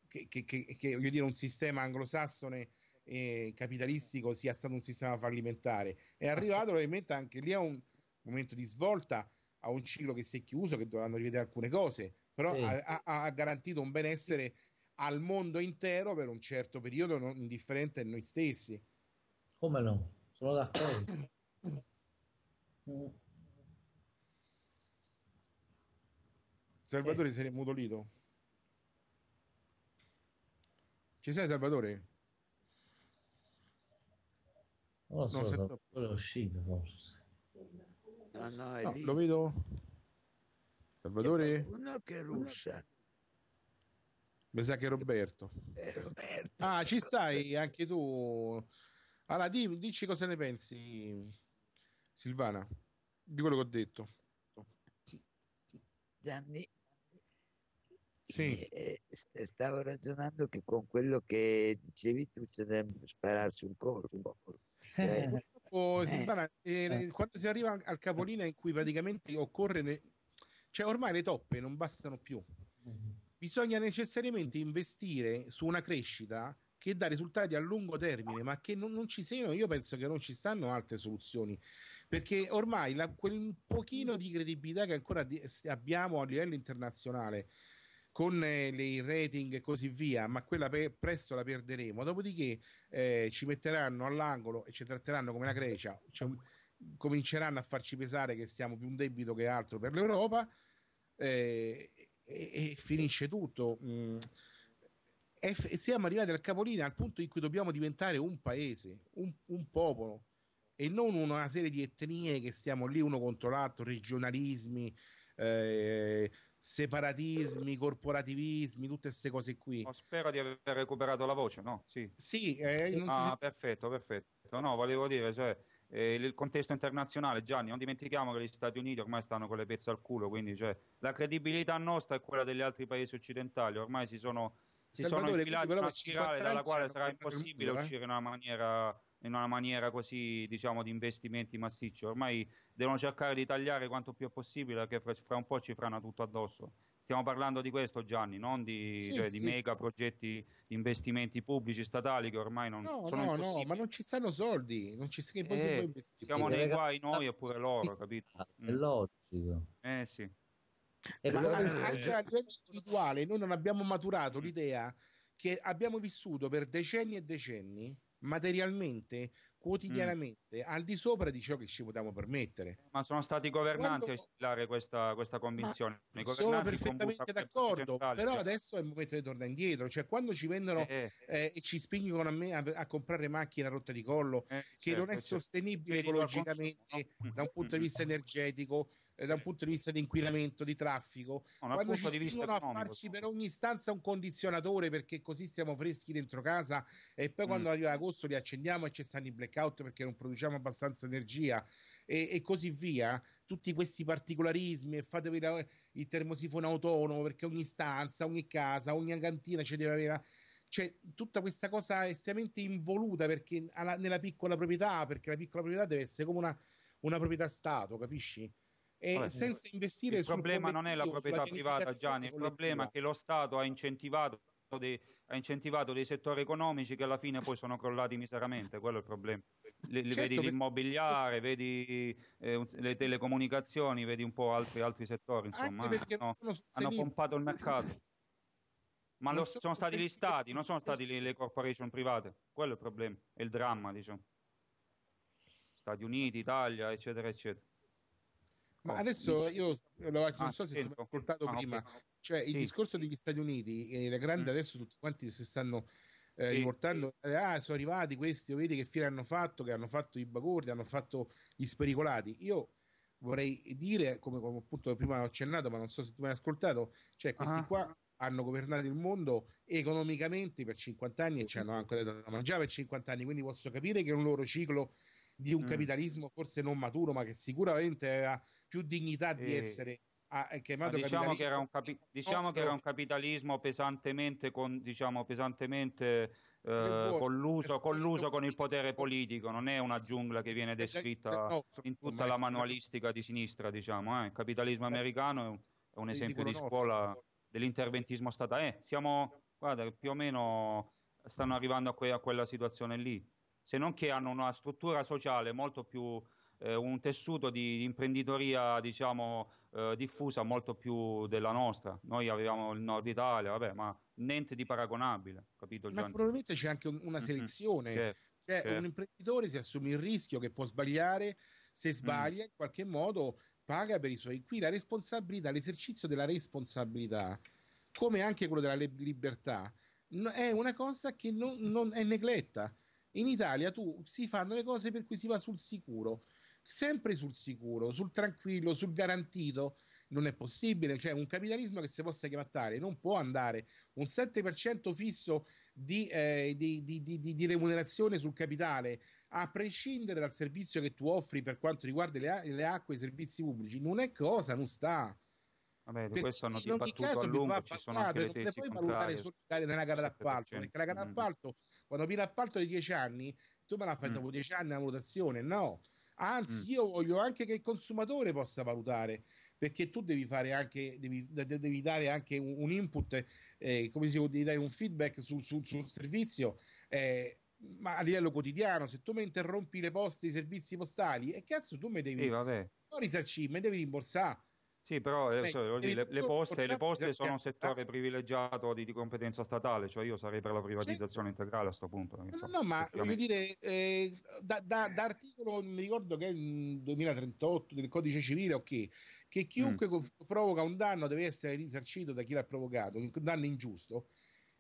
che, che, che, che voglio dire, un sistema anglosassone e capitalistico sia stato un sistema fallimentare. È arrivato probabilmente anche lì a un momento di svolta, a un ciclo che si è chiuso, che dovranno rivedere alcune cose, però sì. ha, ha garantito un benessere al mondo intero per un certo periodo non indifferente a noi stessi. Come no? Sono d'accordo. mm. Salvatore, eh. sei immutolito? Ci sei, Salvatore? Non lo so, no, Salvatore è uscito forse. No, no, è no, lì. Lo vedo. Salvatore? Uno che russa. Mi sa che è Roberto. È Roberto. Ah, ci stai anche tu. Allora, di, dici cosa ne pensi, Silvana, di quello che ho detto. Gianni, sì. Eh, stavo ragionando che con quello che dicevi tu c'è da spararsi un colpo. Cioè, oh, eh. Silvana, eh, quando si arriva al capolinea in cui praticamente occorre, ne... cioè ormai le toppe non bastano più. Bisogna necessariamente investire su una crescita che dà risultati a lungo termine, ma che non, non ci siano, io penso che non ci stanno altre soluzioni, perché ormai la, quel pochino di credibilità che ancora di, abbiamo a livello internazionale con eh, le rating e così via, ma quella pe- presto la perderemo, dopodiché eh, ci metteranno all'angolo e ci tratteranno come la Grecia, cioè, cominceranno a farci pesare che siamo più un debito che altro per l'Europa eh, e, e finisce tutto. Mm. E siamo arrivati al capolinea, al punto in cui dobbiamo diventare un paese, un, un popolo, e non una serie di etnie che stiamo lì uno contro l'altro, regionalismi, eh, separatismi, corporativismi, tutte queste cose qui. Oh, spero di aver recuperato la voce, no? Sì, sì, eh, non ah, senti... perfetto, perfetto. No, volevo dire, cioè, eh, il contesto internazionale, Gianni, non dimentichiamo che gli Stati Uniti ormai stanno con le pezze al culo, quindi cioè, la credibilità nostra è quella degli altri paesi occidentali, ormai si sono... si Salvatore, sono infilati in una spirale dalla quale sarà impossibile mondo, eh? uscire in una maniera in una maniera così, diciamo, di investimenti massicci. Ormai devono cercare di tagliare quanto più è possibile, perché fra, fra un po' ci frana tutto addosso. Stiamo parlando di questo, Gianni, non di, sì, cioè, sì. di mega progetti di investimenti pubblici statali che ormai non no, sono no, no, ma non ci stanno soldi, non ci stanno eh, investire. Siamo nei guai noi oppure loro, capito? È logico. Eh sì. E ma anche a livello individuale noi non abbiamo maturato l'idea che abbiamo vissuto per decenni e decenni materialmente, quotidianamente, mm. al di sopra di ciò che ci potevamo permettere. Ma sono stati i governanti Quando... a instillare questa, questa convinzione. Sono perfettamente d'accordo, però cioè. adesso è il momento di tornare indietro. Cioè, quando ci vendono eh, eh, e ci spingono a, me a, a comprare macchine a rotta di collo, eh, che certo, non è sostenibile certo. ecologicamente, no. da un punto di vista energetico, eh, da un punto di vista di inquinamento, di traffico, no, quando ci spingono a farci per ogni stanza un condizionatore perché così stiamo freschi dentro casa, e poi quando mm. arriva agosto li accendiamo e ci stanno i blackout perché non produciamo abbastanza energia e, e così via, tutti questi particolarismi, e fatevi la, il termosifone autonomo perché ogni stanza, ogni casa, ogni cantina ci deve avere, cioè tutta questa cosa estremamente involuta perché alla, nella piccola proprietà, perché la piccola proprietà deve essere come una, una proprietà Stato, capisci? E Vabbè, senza investire il problema non è la proprietà privata, Gianni, il problema è che lo Stato ha incentivato Dei, ha incentivato dei settori economici che alla fine poi sono crollati miseramente, quello è il problema. Le, certo, vedi l'immobiliare, vedi eh, le telecomunicazioni, vedi un po' altri, altri settori, insomma, eh, hanno, hanno pompato il mercato. Ma lo, sono stati gli stati, non sono stati le, le corporation private, quello è il problema, è il dramma, diciamo. Stati Uniti, Italia, eccetera, eccetera. Ma adesso io lo, non so se ti ho ascoltato ah, prima, okay. cioè il sì. discorso degli Stati Uniti e la grande mm. adesso tutti quanti si stanno eh, sì. riportando, ah sono arrivati questi, vedi che fine hanno fatto, che hanno fatto i bagordi, hanno fatto gli spericolati. Io vorrei dire, come, come appunto prima ho accennato, ma non so se tu mi hai ascoltato, cioè questi ah. qua hanno governato il mondo economicamente per cinquanta anni e ci hanno ancora dato da mangiare per cinquanta anni, quindi posso capire che è un loro ciclo di un mm. capitalismo forse non maturo, ma che sicuramente aveva più dignità di e... essere a, a chiamato diciamo capitalismo. Che era un capi- diciamo nostro... che era un capitalismo pesantemente, con, diciamo, pesantemente eh, colluso, colluso con il potere politico, non è una giungla che viene descritta in tutta la manualistica di sinistra, diciamo, eh. Il capitalismo americano è un esempio di scuola dell'interventismo statale. Eh, siamo, guarda, più o meno stanno arrivando a, que- a quella situazione lì, se non che hanno una struttura sociale molto più... un tessuto di imprenditoria, diciamo, eh, diffusa molto più della nostra. Noi avevamo il nord Italia, vabbè, ma niente di paragonabile, capito, Gianni? Ma probabilmente c'è anche un, una selezione, mm-hmm. certo, cioè certo. Un imprenditore si assume il rischio che può sbagliare, se sbaglia mm. in qualche modo paga per i suoi. Qui la responsabilità, l'esercizio della responsabilità, come anche quello della libertà, è una cosa che non, non è negletta. In Italia tu si fanno le cose per cui si va sul sicuro, sempre sul sicuro, sul tranquillo, sul garantito. Non è possibile, cioè un capitalismo che si possa chiamare tale non può andare. Un sette per cento fisso di, eh, di, di, di, di remunerazione sul capitale, a prescindere dal servizio che tu offri per quanto riguarda le, le acque e i servizi pubblici, non è cosa, non sta. Vabbè, di questo hanno dibattuto a lungo, ci sono anche le tesi contrarie. Non puoi valutare solo nella gara d'appalto, perché la gara d'appalto, mm. quando apri l'appalto di dieci anni, tu me la fai mm. dopo dieci anni la valutazione, no. Anzi, mm. io voglio anche che il consumatore possa valutare, perché tu devi fare anche, devi, devi dare anche un input, eh, come si può, devi dare un feedback sul su, su servizio, eh, ma a livello quotidiano. Se tu mi interrompi le poste, i servizi postali, e eh, cazzo, tu mi devi eh, vabbè. non risarcire, mi devi rimborsare. Sì, però eh, so, dire, le, le poste, le poste sono un settore privilegiato di, di competenza statale, cioè io sarei per la privatizzazione certo. integrale a sto punto. Insomma, no, no, ma voglio dire, eh, da, da, da articolo, mi ricordo che è il duemilatrentotto del codice civile, okay, che chiunque mm. provoca un danno deve essere risarcito da chi l'ha provocato, un danno ingiusto,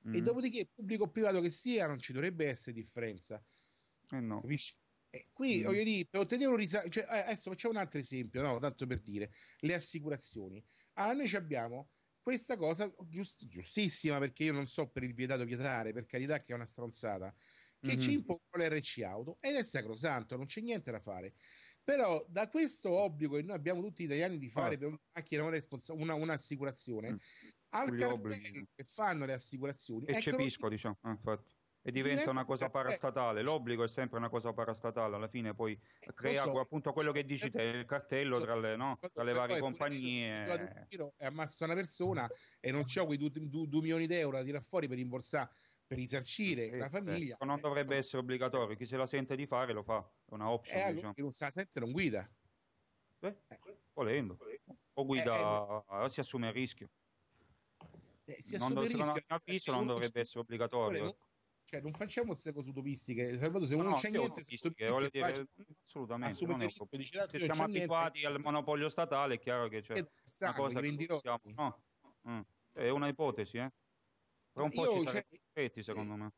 mm. e dopodiché pubblico o privato che sia non ci dovrebbe essere differenza. Eh no. Capisci? Qui voglio dire, per ottenere un risarcimento, cioè, adesso facciamo un altro esempio, no? Tanto per dire, le assicurazioni. Ah, noi abbiamo questa cosa giust- giustissima, perché io non so per il vietato vietare, per carità, che è una stronzata, che mm-hmm. ci impongono l'erre ci auto, ed è sacrosanto, non c'è niente da fare. Però da questo obbligo che noi abbiamo tutti gli italiani di fare ah. per una macchina una responsa- una, un'assicurazione, mm. al Quegli cartello obblighi. che fanno le assicurazioni, e cepisco, diciamo, ah, infatti. E diventa una cosa parastatale, l'obbligo è sempre una cosa parastatale, alla fine poi eh, crea so, appunto quello che dici te, il cartello so, tra le, no? tra le varie compagnie. E ammazza una persona e non c'ho quei due milioni di euro da tirare fuori per rimborsare, per risarcire eh, la famiglia. Eh, non dovrebbe eh, essere obbligatorio, chi se la sente di fare lo fa, è una option. Eh, diciamo. Chi non sa sente non guida. Eh, volendo, o guida, eh, eh, o si assume il rischio. Eh, si assume non, il rischio. Non, avviso, non dovrebbe essere obbligatorio. Volevo. Cioè, non facciamo queste cose utopistiche, Salvatore, se no, non c'è niente, voglio dire, faccio, assolutamente. Non rischio, dice, se siamo abituati niente. al monopolio statale, è chiaro che c'è una cosa che possiamo, no? mm. È una ipotesi, eh? Tra un po' ci saranno effetti, secondo eh, me.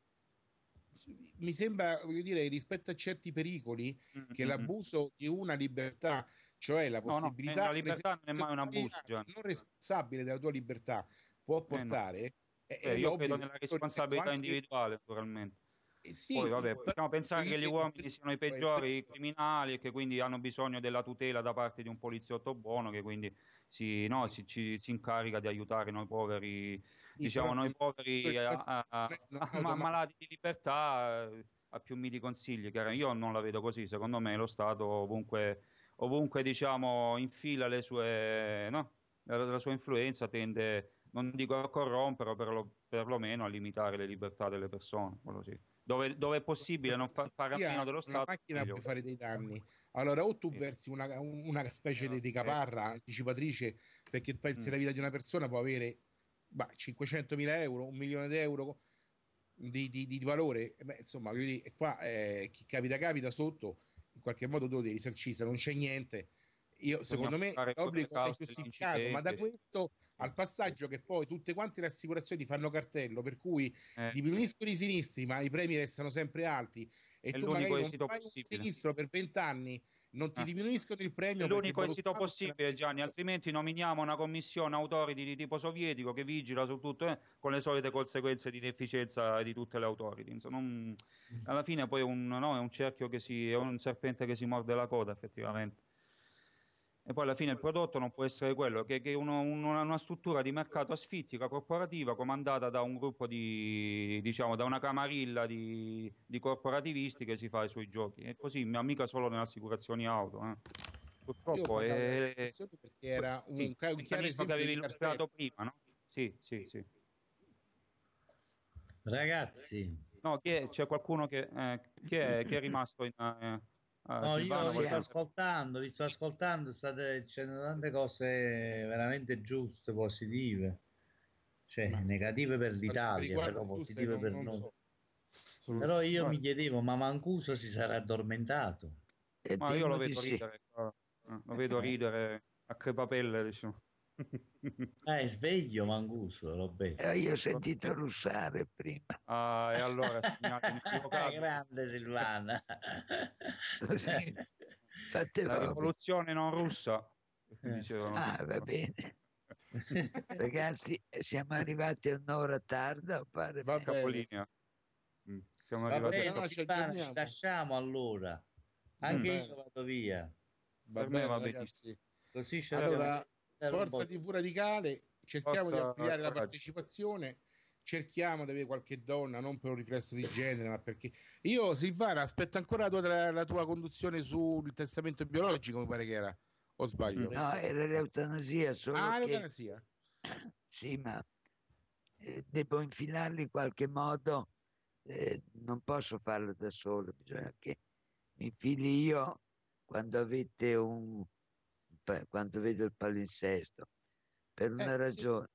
Mi sembra, voglio dire, rispetto a certi pericoli, mm-hmm. che l'abuso di una libertà, cioè la possibilità, no, no, la libertà non è mai un abuso, non responsabile della tua libertà, può portare. Eh, no. Eh, eh, io credo nella responsabilità individuale, naturalmente. Eh sì, poi vabbè, poi, possiamo pensare che gli uomini siano i peggiori criminali e che quindi hanno bisogno della tutela da parte di un poliziotto buono, che quindi si, no, si, ci, si incarica di aiutare noi poveri, sì, diciamo noi poveri a, a, a, a malati di libertà, a più mili consigli. Io non la vedo così, secondo me lo Stato ovunque, ovunque diciamo infila le sue, no? la, la sua influenza tende, non dico a corrompere, però perlomeno a limitare le libertà delle persone, quello sì. Dove, dove è possibile non fa, fare a meno dello Stato, la macchina può fare dei danni. Allora o tu versi una, una specie no, di caparra eh. anticipatrice, perché pensi mm. la vita di una persona può avere bah, cinquecentomila euro, un milione di euro di, di, di valore. Beh, insomma, quindi, qua eh, chi capita capita sotto, in qualche modo tu devi risarcire, non c'è niente. Io, secondo me l'obbligo è giustificato, ma da questo al passaggio che poi tutte quante le assicurazioni fanno cartello, per cui eh. diminuiscono i sinistri ma i premi restano sempre alti, e è tu magari non fai un sinistro per vent'anni, non ti eh. diminuiscono il premio. È l'unico esito possibile, Gianni, altrimenti nominiamo una commissione autority di tipo sovietico che vigila su tutto, eh, con le solite conseguenze di inefficienza di tutte le autority. Insomma, non, alla fine poi un, no, è un cerchio che si, è un serpente che si morde la coda, effettivamente. e poi alla fine il prodotto non può essere quello, che, che uno, uno, una struttura di mercato asfittica, corporativa, comandata da un gruppo di, diciamo, da una camarilla di, di corporativisti che si fa i suoi giochi. E così, ma mica solo nelle assicurazioni auto, eh. Purtroppo è, è, perché era un, sì, un chiaro esempio che avevi illustrato prima, no? Sì, sì, sì. Ragazzi, no, chi è? C'è qualcuno che, eh, chi è, che è rimasto in eh, no, Silvana, io vi sto ascoltando, vi sto ascoltando, state dicendo tante cose veramente giuste, positive, cioè ma negative per l'Italia, per però positive per non, noi. Non so. Però io no. mi chiedevo, ma Mancuso si sarà addormentato? Eh, ma io lo vedo ridere, sì. Lo vedo ridere a crepapelle, diciamo. Ah, è sveglio Mancuso, Roberto. Eh, io ho sentito russare prima. Ah, e allora signori, grande Silvana. Così, la rivoluzione non russa. Dicevano. Ah, va bene. Ragazzi, siamo arrivati un'ora tarda, pare. Va capolinea. Mm. Siamo va arrivati bene, a Silvana, ci lasciamo allora. Anche mm. io vado via. Va per bene, me va benissimo. Così ce allora, forza T V Radicale, cerchiamo forza, di ampliare la partecipazione, cerchiamo di avere qualche donna, non per un riflesso di genere, ma perché io, Silvana, aspetto ancora la tua, la tua conduzione sul testamento biologico, mi pare che era, o sbaglio? No, era l'eutanasia, solo ah, che... l'eutanasia. Sì, ma eh, devo infilarli in qualche modo, eh, non posso farlo da solo, bisogna che mi infili io quando avete un... quando vedo il palinsesto, per una eh, ragione,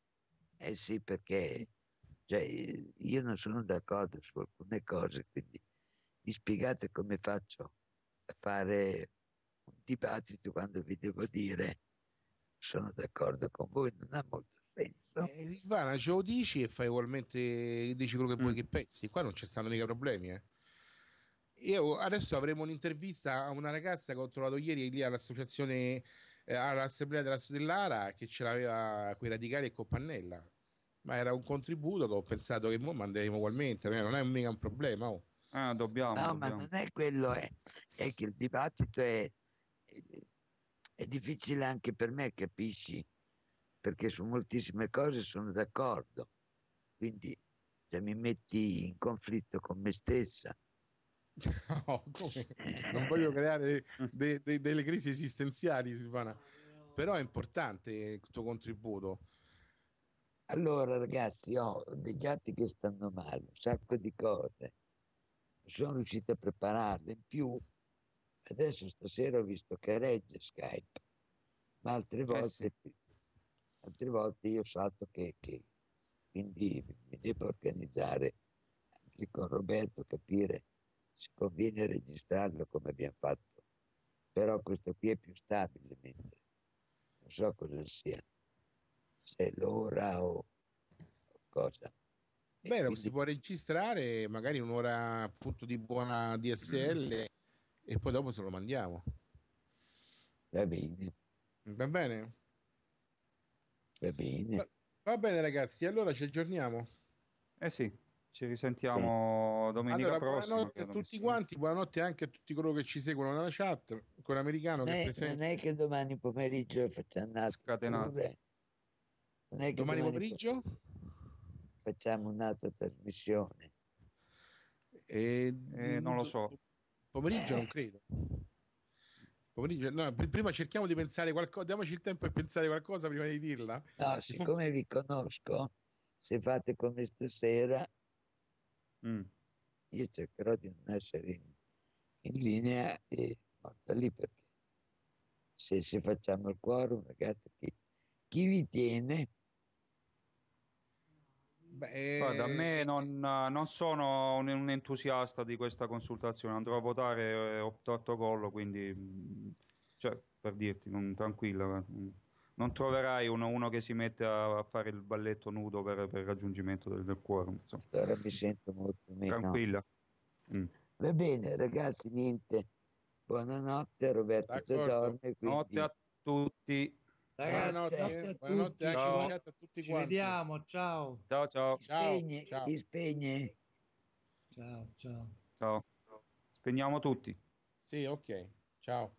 sì. eh sì, perché cioè, io non sono d'accordo su alcune cose, quindi mi spiegate come faccio a fare un dibattito quando vi devo dire sono d'accordo con voi, non ha molto senso. Eh, Silvana, ce lo dici e fai ugualmente, dici quello che vuoi mm. che pensi, qua non ci stanno mica problemi, eh. Io adesso avremo un'intervista a una ragazza che ho trovato ieri lì all'associazione, eh, all'assemblea della, dell'Ara, che ce l'aveva quei radicali e con Pannella, ma era un contributo che ho pensato che mo manderemo ugualmente, non è mica un problema. Oh. Ah, dobbiamo, no, dobbiamo. Ma non è quello, è, è che il dibattito è, è, è difficile anche per me, capisci? Perché su moltissime cose sono d'accordo, quindi cioè, mi metti in conflitto con me stessa. No, come? Non voglio creare de, de, delle crisi esistenziali, Silvana, però è importante il tuo contributo. Allora ragazzi, ho dei gatti che stanno male, un sacco di cose, sono riuscito a prepararle, in più adesso stasera ho visto che regge Skype, ma altre volte, eh sì. altre volte io salto che, che quindi mi devo organizzare anche con Roberto, capire se conviene registrarlo come abbiamo fatto, però questo qui è più stabile, mentre non so cosa sia, se è l'ora o cosa. Beh, quindi... si può registrare magari un'ora appunto di buona D S L mm. e poi dopo se lo mandiamo. Va bene. Va bene? Va bene. Va, va bene ragazzi, allora ci aggiorniamo? Eh sì. Ci risentiamo domenica allora, prossima. Buonanotte a tutti quanti, buonanotte anche a tutti coloro che ci seguono nella chat con l'americano. Non, che è, non è che domani pomeriggio facciamo un altro pure. Non è che domani, domani pomeriggio facciamo un'altra trasmissione. E, eh, non lo so. Pomeriggio eh. non credo. Pomeriggio, no, prima cerchiamo di pensare qualcosa, diamoci il tempo di pensare qualcosa prima di dirla. No, siccome vi conosco, se fate come stasera. Mm. Io cercherò di non essere in, in linea e morta lì, perché se, se facciamo il quorum, ragazzi, chi, chi vi tiene? Beh, guarda, a me non, non sono un, un entusiasta di questa consultazione, andrò a votare otto otto collo, quindi cioè, per dirti, non, tranquilla, non troverai uno, uno che si mette a, a fare il balletto nudo per il raggiungimento del, del quorum. Allora mi sento molto meno. Tranquilla. Mm. Va bene ragazzi, niente. Buonanotte Roberto, te dormi. Quindi... Buonanotte a tutti. Ragazzi, eh, buonanotte a tutti. Ciao. A tutti. Ci vediamo, ciao. Ciao, ciao. Ti spegni? Ciao. Ti spegni? Ciao, ciao. Ciao. Spegniamo tutti. Sì, ok. Ciao.